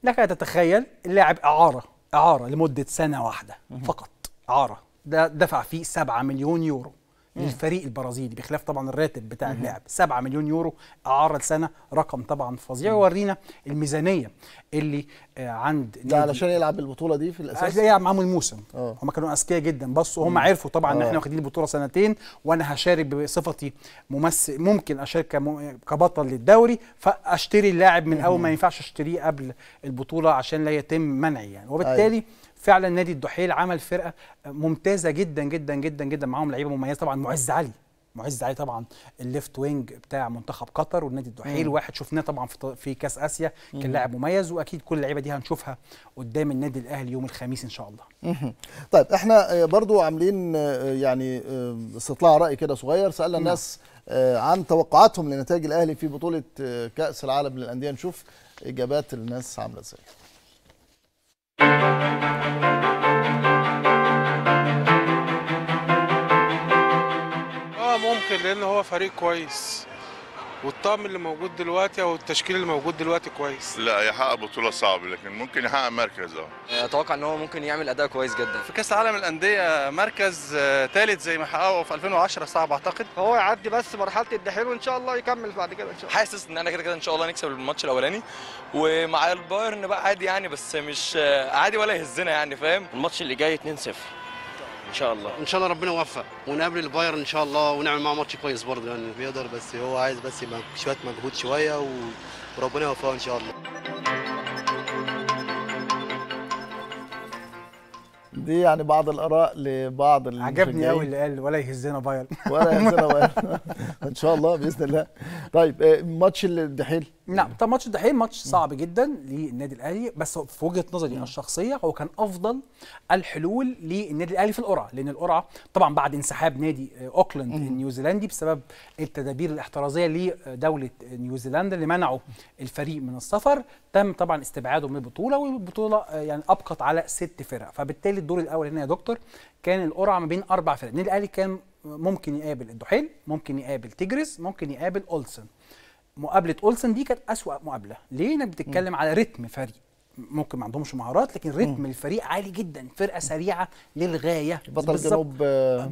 لك ان تتخيل اللاعب اعاره اعاره لمده سنه واحده فقط، اعاره ده دفع فيه سبعة مليون يورو للفريق البرازيلي، بخلاف طبعا الراتب بتاع اللاعب سبعة مليون يورو اعاره لسنه، رقم طبعا فظيع ويورينا الميزانيه اللي عند ده علشان يلعب البطوله دي في الاساس. يلعب معاهم الموسم، هم كانوا اذكياء جدا، بصوا هم عرفوا طبعا ان احنا واخدين البطوله سنتين وانا هشارك بصفتي ممثل، ممكن اشارك كبطل للدوري فاشتري اللاعب من اول، ما ينفعش اشتريه قبل البطوله عشان لا يتم منعي يعني. وبالتالي أي. فعلا نادي الدحيل عمل فرقه ممتازه جدا جدا جدا جدا، معاهم لعيبه مميزه. طبعا معز علي معز علي طبعا الليفت وينج بتاع منتخب قطر والنادي الدحيل، واحد شفناه طبعا في في كاس اسيا، كان لاعب مميز، واكيد كل اللعيبه دي هنشوفها قدام النادي الاهلي يوم الخميس ان شاء الله. طيب احنا برضو عاملين يعني استطلاع راي كده صغير، سالنا الناس عن توقعاتهم لنتائج الاهلي في بطوله كاس العالم للانديه، نشوف اجابات الناس عامله ازاي. اه ممكن، لان هو فريق كويس والطقم اللي موجود دلوقتي او التشكيل اللي موجود دلوقتي كويس. لا يحقق بطوله صعبه لكن ممكن يحقق مركز. اه اتوقع ان هو ممكن يعمل اداء كويس جدا في كاس العالم للانديه، مركز ثالث زي ما حققه في ألفين وعشرة صعب اعتقد. هو يعدي بس مرحله الدحيل وان شاء الله يكمل بعد كده ان شاء الله. حاسس ان انا كده كده ان شاء الله نكسب الماتش الاولاني، ومع البايرن بقى عادي يعني، بس مش عادي ولا يهزنا يعني، فاهم؟ الماتش اللي جاي اتنين صفر ان شاء الله. ان شاء الله ربنا يوفق ونقابل البايرن ان شاء الله ونعمل معاه ماتش كويس برضه يعني، بيقدر بس هو عايز بس شويه مجهود شويه وربنا يوفقه ان شاء الله. دي يعني بعض الاراء لبعض اللي عجبني قوي اللي قال ولا يهزنا بايرن ولا يهزنا بايرن ان شاء الله باذن الله. طيب ماتش الدحيل نعم. طب ماتش الدحيل ماتش صعب جدا للنادي الاهلي، بس في وجهه نظري انا الشخصيه هو كان افضل الحلول للنادي الاهلي في القرعه، لان القرعه طبعا بعد انسحاب نادي اوكلاند النيوزيلندي بسبب التدابير الاحترازيه لدوله نيوزيلندا اللي منعوا الفريق من السفر، تم طبعا استبعاده من البطوله، والبطوله يعني ابقت على ست فرق، فبالتالي الدور الاول هنا يا دكتور كان القرعه ما بين اربع فرق، النادي الاهلي كان ممكن يقابل الدحيل، ممكن يقابل تيجريس، ممكن يقابل اولسن. مقابله اولسن دي كانت اسوأ مقابله، ليه؟ انك بتتكلم على رتم فريق ممكن ما عندهمش مهارات، لكن رتم الفريق عالي جدا، فرقه سريعه للغايه، بطل الجنوب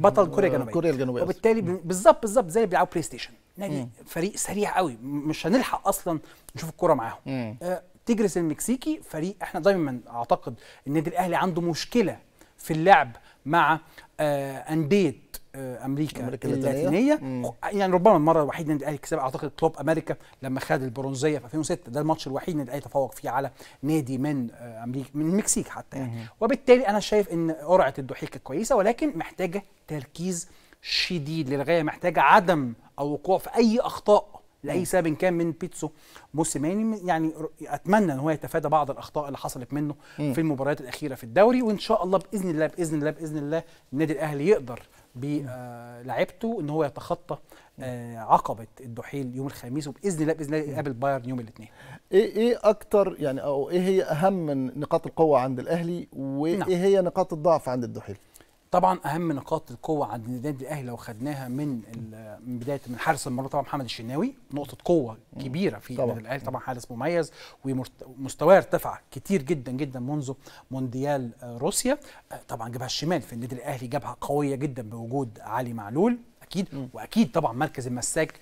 بطل كوريا الجنوبيه كوريا الجنوبيه وبالتالي بالظبط بالظبط زي اللي بيلعبوا بلاي ستيشن، نادي فريق سريع قوي مش هنلحق اصلا نشوف الكوره معاهم. آه تيجريس المكسيكي فريق احنا دايما اعتقد النادي الاهلي عنده مشكله في اللعب مع آه انديه امريكا, أمريكا اللاتينيه، مم. يعني ربما المره الوحيده النادي الاهلي كسب اعتقد كلوب امريكا لما خد البرونزيه في ألفين وستة، ده الماتش الوحيد النادي الاهلي تفوق فيه على نادي من امريكا من المكسيك حتى يعني. مم. وبالتالي انا شايف ان قرعه الدحيل كانت كويسه، ولكن محتاجه تركيز شديد للغايه، محتاجه عدم او وقوع في اي اخطاء لاي سبب كان من بيتسو موسيماني، يعني اتمنى ان هو يتفادى بعض الاخطاء اللي حصلت منه مم. في المباريات الاخيره في الدوري، وان شاء الله باذن الله باذن الله باذن الله النادي الاهلي يقدر بلعبته ان هو يتخطى عقبه الدحيل يوم الخميس، وباذن الله باذن الله يقابل بايرن يوم الاثنين. ايه ايه اكتر يعني او ايه هي اهم نقاط القوه عند الاهلي وايه نعم. هي نقاط الضعف عند الدحيل؟ طبعا اهم نقاط القوه عند النادي الاهلي لو خدناها من من بدايه من حارس المرمى طبعا محمد الشناوي نقطه قوه كبيره في النادي الاهلي، طبعا حارس مميز ومستواه ارتفع كتير جدا جدا منذ مونديال روسيا، طبعا جبهه الشمال في النادي الاهلي جبهه قويه جدا بوجود علي معلول اكيد، واكيد طبعا مركز المساك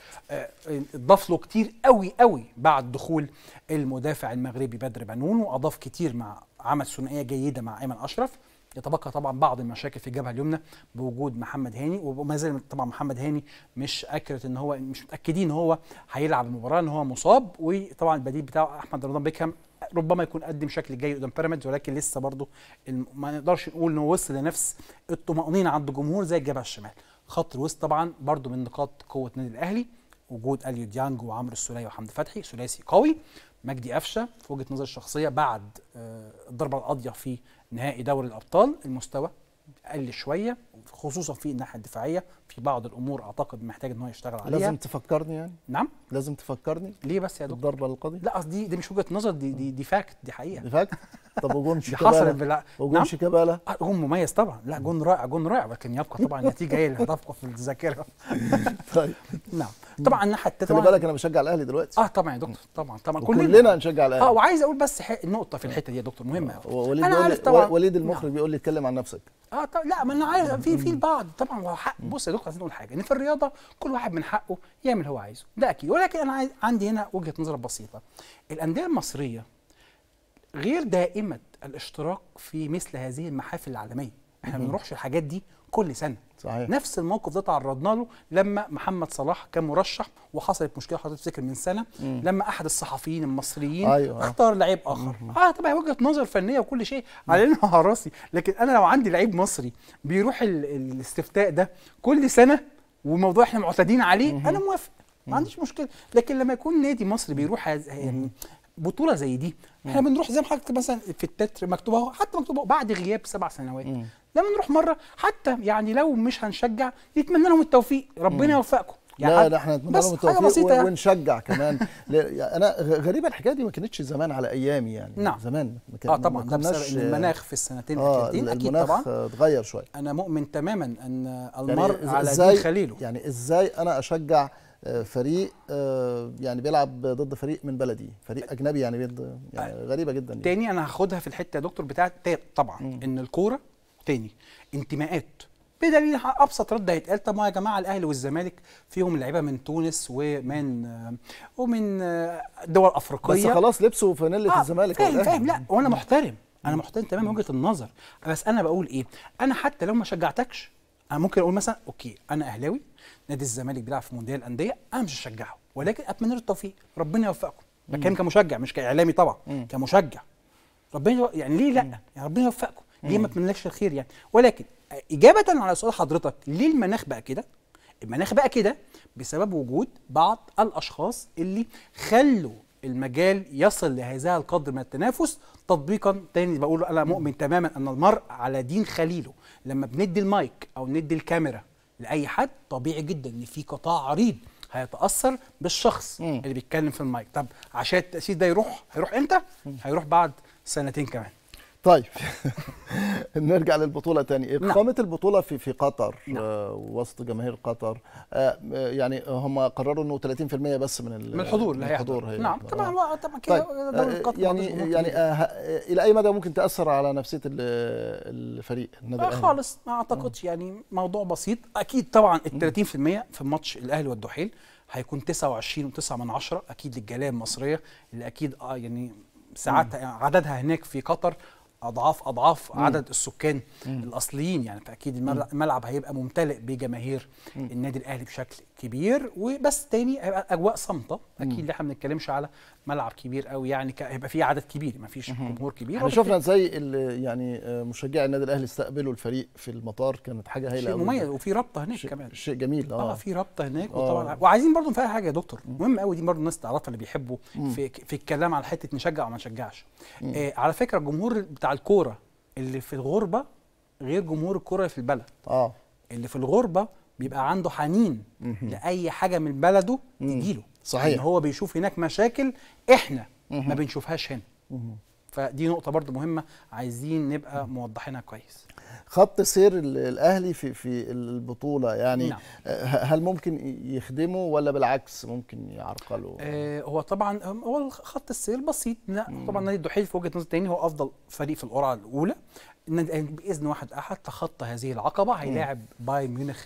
اضاف له كتير قوي قوي بعد دخول المدافع المغربي بدر بنون، واضاف كتير مع عمل ثنائيه جيده مع ايمن اشرف. يتبقى طبعا بعض المشاكل في الجبهه اليمنى بوجود محمد هاني، وما زال طبعا محمد هاني مش اكرت ان هو مش متاكدين ان هو هيلعب المباراه، ان هو مصاب، وطبعا البديل بتاعه احمد رمضان بيكهام ربما يكون قدم شكل جاي قدام بيراميدز، ولكن لسه برضه ما نقدرش نقول انه وصل لنفس الطمانينه عند الجمهور زي الجبهه الشمال. خط الوسط طبعا برضه من نقاط قوه النادي الاهلي، وجود اليو ديانج وعمرو السوليه وحمدي فتحي ثلاثي قوي. مجدي قفشه في وجهه نظري الشخصيه بعد الضربه القاضيه في نهائي دوري الابطال المستوى قل شويه، خصوصا في الناحيه الدفاعيه في بعض الامور اعتقد محتاج ان هو يشتغل عليها. لازم تفكرني يعني؟ نعم لازم تفكرني. ليه بس يا دكتور؟ الضربه القاضيه؟ لا اصل دي دي مش وجهه نظر، دي دي, دي فاكت، دي حقيقه. دي فاكت؟ طب وجون شيكابالا بالع... وجون شيكابالا نعم؟ جون مميز طبعا، لا جون رائع جون رائع، ولكن يبقى طبعا النتيجه هي اللي هتبقى في الذاكره. طيب نعم طبعا الناحيه التانيه خلي بالك انا بشجع الاهلي دلوقتي. اه طبعا يا دكتور طبعا طبعا كلنا هنشجع الاهلي. اه وعايز اقول بس النقطه في الحته دي يا دكتور مهمه، انا عارف طبعا وليد المخرج بيقول لي اتكلم عن نفسك. اه طب لا ما انا عارف في في البعض طبعا هو حق. بص يا دكتور عايزين نقول حاجه، ان في الرياضه كل واحد من حقه يعمل اللي هو عايزه ده اكيد، ولكن انا عندي هنا وجهه نظر بسيطه. الانديه المصريه غير دائمه الاشتراك في مثل هذه المحافل العالميه، احنا ما بنروحش الحاجات دي كل سنه. صحيح. نفس الموقف ده تعرضنا له لما محمد صلاح كان مرشح وحصلت مشكله حضرتك تفتكر من سنه مم. لما احد الصحفيين المصريين أيوة. اختار لعيب اخر. مم. اه طبعا وجهه نظر فنيه وكل شيء على انها على راسي، لكن انا لو عندي لعيب مصري بيروح الاستفتاء ده كل سنه وموضوع احنا معتادين عليه مم. انا موافق ما عنديش مشكله، لكن لما يكون نادي مصري بيروح يعني بطوله زي دي احنا بنروح زي ما حضرتك مثلا في التتر مكتوب اهو، حتى مكتوب اهو بعد غياب سبع سنوات مم. لما نروح مره حتى يعني لو مش هنشجع نتمنى لهم التوفيق، ربنا يوفقكم يعني. لا لا احنا نتمنى لهم التوفيق ونشجع كمان. انا غريبه الحكايه دي ما كانتش زمان على ايامي يعني. نعم. زمان ما كانتش اه طبعا ده بسبب المناخ في السنتين الاخيرتين آه اكيد طبعا المناخ اتغير شويه. انا مؤمن تماما ان المرء يعني على دين خليله، يعني ازاي انا اشجع فريق يعني بيلعب ضد فريق من بلدي، فريق اجنبي يعني, يعني غريبه جدا يعني. تاني انا هاخدها في الحته يا دكتور بتاعت طبعا م. ان الكوره تاني انتماءات، بدليل ابسط رد هيتقال طب ما يا جماعه الاهلي والزمالك فيهم لعيبه من تونس ومن ومن دول افريقيه بس خلاص لبسوا فانيله آه الزمالك فاهم فاهم. لا وانا محترم انا محترم تمام وجهه النظر، بس انا بقول ايه، انا حتى لو ما شجعتكش انا ممكن اقول مثلا اوكي انا اهلاوي نادي الزمالك بيلعب في مونديال الانديه انا مش هشجعه، ولكن اتمنى له التوفيق ربنا يوفقكم، بتكلم كمشجع مش كاعلامي طبعا مم. كمشجع ربنا يعني ليه لا يعني ربنا يوفقكم ليه ما اتمنالكش الخير يعني. ولكن اجابه على سؤال حضرتك ليه المناخ بقى كده، المناخ بقى كده بسبب وجود بعض الاشخاص اللي خلوا المجال يصل لهذا القدر من التنافس. تطبيقا تاني بقول انا مؤمن تماما ان المرء على دين خليله. لما بندي المايك او ندي الكاميرا لاي حد طبيعي جدا ان في قطاع عريض هيتاثر بالشخص مم. اللي بيتكلم في المايك. طب عشان التاثير ده يروح هيروح امتى؟ هيروح بعد سنتين كمان. طيب نرجع للبطوله تاني. اقامه البطوله في في قطر آه وسط جماهير قطر آه يعني هم قرروا انه ثلاثين بالمئة بس من من الحضور اللي هيحضر. نعم طبعا طبعا كده دوله قطر يعني يعني آه الى اي مدى ممكن تاثر على نفسيه الفريق النادي الاهلي؟ آه خالص ما اعتقدش. يعني موضوع بسيط. اكيد طبعا ال ثلاثين بالمئة في ماتش الاهلي والدحيل هيكون تسعة وعشرين وتسعة من عشرة اكيد للجاليه المصريه اللي اكيد آه يعني ساعات عددها هناك في قطر اضعاف اضعاف مم. عدد السكان مم. الاصليين. يعني فاكيد الملعب هيبقى ممتلئ بجماهير مم. النادي الاهلي بشكل كبير. وبس تاني هيبقى اجواء صامته اكيد. اللي احنا ما بنتكلمش على ملعب كبير قوي يعني هيبقى فيه عدد كبير ما فيش جمهور كبير. احنا شفنا ازاي يعني مشجعي النادي الاهلي استقبلوا الفريق في المطار كانت حاجه هايله قوي. شيء مميز وفي رابطه هناك كمان شيء جميل. اه, آه في رابطه هناك آه. وطبعا وعايزين برضو نفهم حاجه يا دكتور مهم قوي دي برضو الناس تعرفها اللي بيحبوا في, في الكلام على حته نشجع وما نشجعش. آه على فكره الجمهور بتاع الكوره اللي في الغربه غير جمهور الكوره اللي في البلد. اه اللي في الغربه بيبقى عنده حنين لاي حاجه من بلده تجيله. صحيح. يعني هو بيشوف هناك مشاكل احنا ما بنشوفهاش هنا. فدي نقطه برضو مهمه عايزين نبقى موضحينها كويس. خط سير الاهلي في في البطوله يعني نعم. هل ممكن يخدمه ولا بالعكس ممكن يعرقله؟ آه هو طبعا هو خط السير بسيط. لا طبعا نادي الدحيل في وجهه نظر تاني هو افضل فريق في القرعه الاولى. باذن واحد احد تخطى هذه العقبه. هيلاعب بايرن ميونخ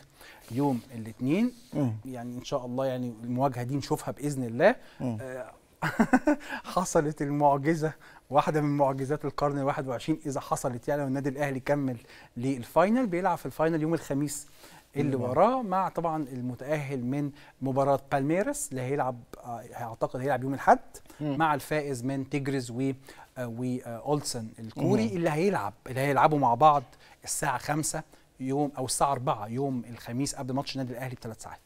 يوم الاثنين. يعني ان شاء الله يعني المواجهه دي نشوفها باذن الله. آه حصلت المعجزه واحده من معجزات القرن الواحد والعشرين اذا حصلت يعني. والنادي الاهلي كمل للفاينل. بيلعب في الفاينل يوم الخميس اللي وراه مع طبعا المتاهل من مباراه بالميرس اللي هيلعب اعتقد هيلعب يوم الاحد مع الفائز من تيجريس و واولسن الكوري اللي هيلعب اللي هيلعبوا مع بعض الساعه خمسة يوم او الساعه أربعة يوم الخميس قبل ماتش النادي الاهلي بثلاث ساعات.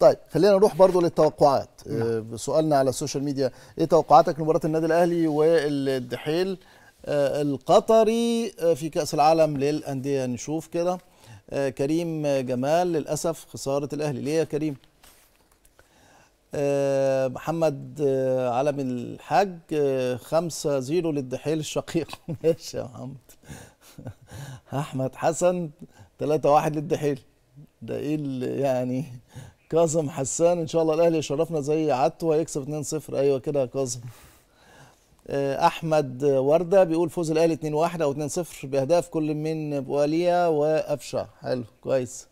طيب خلينا نروح برضو للتوقعات. نعم. سؤالنا على السوشيال ميديا ايه توقعاتك لمباراه النادي الاهلي والدحيل القطري في كاس العالم للانديه؟ نشوف كده. كريم جمال للاسف خساره الاهلي. ليه يا كريم؟ محمد علم الحاج خمسة زيرو للدحيل الشقيق. ماشي يا محمد. احمد حسن ثلاثة واحد للدحيل. ده ايه يعني؟ كاظم حسان ان شاء الله الاهلي يشرفنا زي عادته وهيكسب اتنين صفر. ايوه كده يا كاظم. احمد ورده بيقول فوز الاهلي اتنين واحد او اتنين صفر باهداف كل من بواليا وقفشه. حلو كويس.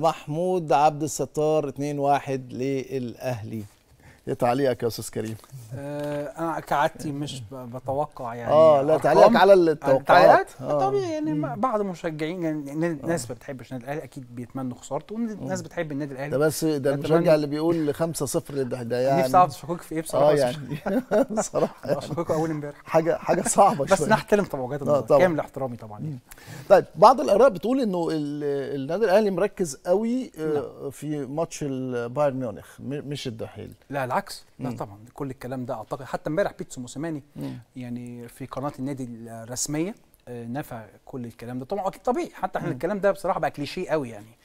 محمود عبد الستار اتنين واحد للاهلي. ايه تعليقك يا استاذ كريم؟ انا كعادتي مش بتوقع يعني. اه لا تعليقك على التوقعات طبيعي يعني. بعض المشجعين يعني الناس ما بتحبش النادي الاهلي اكيد بيتمنوا خسارته والناس بتحب النادي الاهلي. ده بس ده المشجع اللي بيقول خمسة صفر ده يعني نفسي اعرف شكوك في ايه بصراحه. اه يعني بصراحه شكوك اول امبارح حاجه حاجه صعبه شويه. بس نحترم طبعا وجهات النظر كامل احترامي طبعا يعني. طيب بعض الاراء بتقول انه النادي الاهلي مركز قوي في ماتش بايرن ميونخ مش الدحيل. لا بالعكس. لا طبعا كل الكلام ده اعتقد حتى امبارح بيتسو موسيماني يعني في قناه النادي الرسميه نفى كل الكلام ده. طبعا اكيد طبيعي حتى احنا الكلام ده بصراحه بقى كليشيه قوي يعني.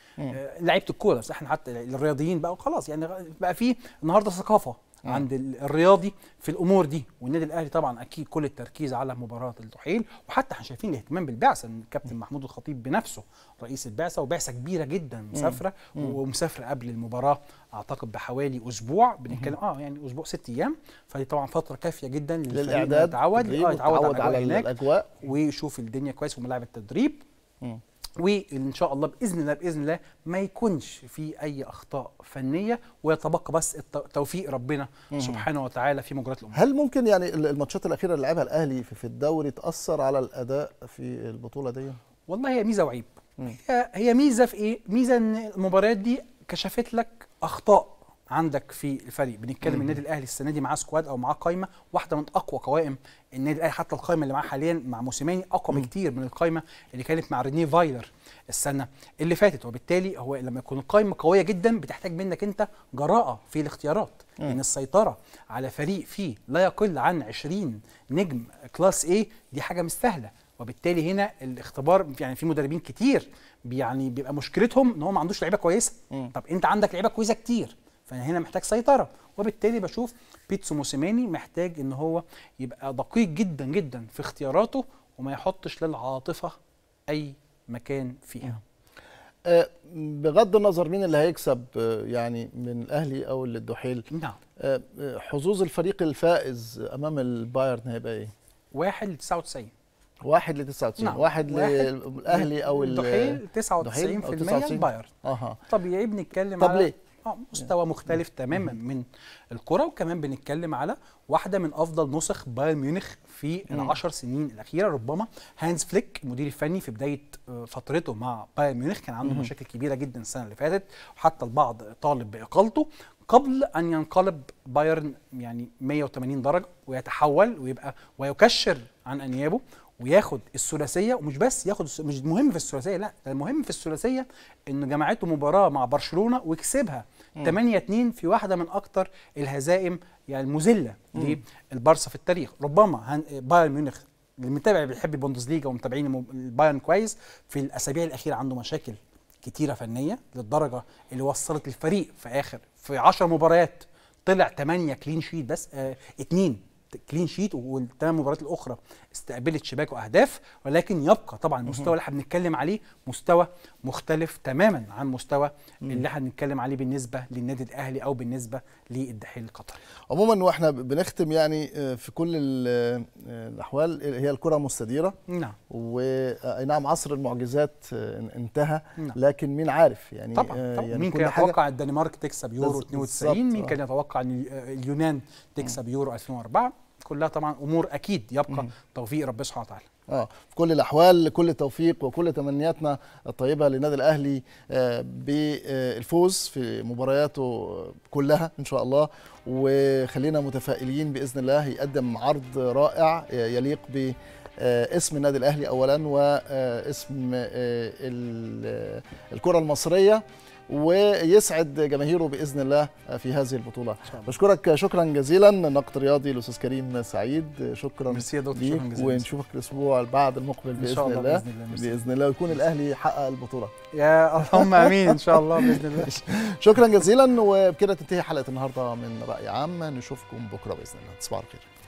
لعيبه الكوره بس احنا حتى الرياضيين بقى وخلاص يعني بقى في النهارده ثقافه عند الرياضي في الامور دي. والنادي الاهلي طبعا اكيد كل التركيز على مباراه الدحيل. وحتى احنا شايفين الاهتمام بالبعثه من الكابتن محمود الخطيب بنفسه رئيس البعثه. وبعثه كبيره جدا مسافره ومسافره قبل المباراه اعتقد بحوالي اسبوع. بنتكلم اه يعني اسبوع ست ايام. فدي طبعا فتره كافيه جدا للاعداد يتعود اه يتعود على الاجواء ويشوف الدنيا كويس وملاعب التدريب. مم. وان شاء الله باذن الله باذن الله ما يكونش في اي اخطاء فنيه ويتبقى بس توفيق ربنا مم. سبحانه وتعالى في مجريات الامور. هل ممكن يعني الماتشات الاخيره اللي لعبها الاهلي في الدوري تاثر على الاداء في البطوله دي؟ والله هي ميزه وعيب. مم. هي ميزه في ايه؟ ميزه ان المباريات دي كشفت لك اخطاء عندك في الفريق. بنتكلم النادي الاهلي السنه دي معاه سكواد او معاه قايمه واحده من اقوى قوائم النادي الاهلي، حتى القايمه اللي معاه حاليا مع موسيماني اقوى بكتير من القايمه اللي كانت مع رينيه فايلر السنه اللي فاتت. وبالتالي هو لما يكون القايمه قويه جدا بتحتاج منك انت جراءه في الاختيارات، ان يعني السيطره على فريق فيه لا يقل عن عشرين نجم كلاس ايه دي حاجه مش سهله. وبالتالي هنا الاختبار، يعني في مدربين كتير يعني بيبقى مشكلتهم ان هو ما عندوش لعيبه كويسه. مم. طب انت عندك لعيبه كويسه كتير، فهنا محتاج سيطره. وبالتالي بشوف بيتسو موسيماني محتاج ان هو يبقى دقيق جدا جدا في اختياراته وما يحطش للعاطفه اي مكان فيها. أه بغض النظر مين اللي هيكسب يعني من الاهلي او الدحيل، نعم أه حظوظ الفريق الفائز امام البايرن هيبقى ايه؟ واحد لتسعة وتسعين، واحد ل تسعة وتسعين، نعم. واحد للاهلي او الدحيل تسعة وتسعين بالمية البايرن. اها طبيعي بنتكلم طب على ليه؟ اه مستوى مختلف تماما من الكره، وكمان بنتكلم على واحده من افضل نسخ بايرن ميونخ في العشر سنين الاخيره. ربما هانز فليك المدير الفني في بدايه فترته مع بايرن ميونخ كان عنده مشاكل كبيره جدا السنه اللي فاتت، وحتى البعض طالب باقالته قبل ان ينقلب بايرن يعني مية وتمانين درجه ويتحول ويبقى ويكشر عن انيابه وياخد الثلاثيه. ومش بس ياخد، مش مهم في الثلاثيه، لا المهم في الثلاثيه انه جمعته مباراه مع برشلونه وكسبها تمانية اتنين في واحده من اكتر الهزائم يعني المذله للبارسا في التاريخ. ربما بايرن ميونخ المتابع بيحب البوندسليجا ومتابعين البايرن كويس، في الاسابيع الاخيره عنده مشاكل كتيره فنيه للدرجه اللي وصلت الفريق في اخر في عشر مباريات طلع تمانية كلين شيت بس، اتنين آه كلين شيت، والثمان مباريات الاخرى استقبلت شباك واهداف. ولكن يبقى طبعا المستوى اللي احنا بنتكلم عليه مستوى مختلف تماما عن مستوى اللي احنا بنتكلم عليه بالنسبه للنادي الاهلي او بالنسبه للدحيل القطري. عموما واحنا بنختم يعني في كل الاحوال هي الكره مستديره، نعم، واي نعم عصر المعجزات انتهى، نعم. لكن مين عارف يعني طبعا, طبعاً. يعني مين كان يتوقع الدنمارك تكسب يورو اتنين وتسعين، مين كان يتوقع ان اليونان تكسب يورو ألفين وأربعة، كلها طبعا امور اكيد يبقى توفيق ربنا سبحانه وتعالى. اه في كل الاحوال كل توفيق وكل تمنياتنا الطيبه للنادي الاهلي بالفوز في مبارياته كلها ان شاء الله، وخلينا متفائلين باذن الله هيقدم عرض رائع يليق ب اسم النادي الاهلي اولا واسم الكره المصريه ويسعد جماهيره باذن الله في هذه البطوله. بشكرك شكرا جزيلا الناقد الرياضي الاستاذ كريم سعيد، شكرا ليك، ونشوفك الاسبوع بعد المقبل باذن الله, الله باذن الله, بإذن الله ويكون الاهلي حقق البطوله يا اللهم امين ان شاء الله باذن الله. شكرا جزيلا، وبكده تنتهي حلقه النهارده من راي عام، نشوفكم بكره باذن الله، تصبحوا على خير.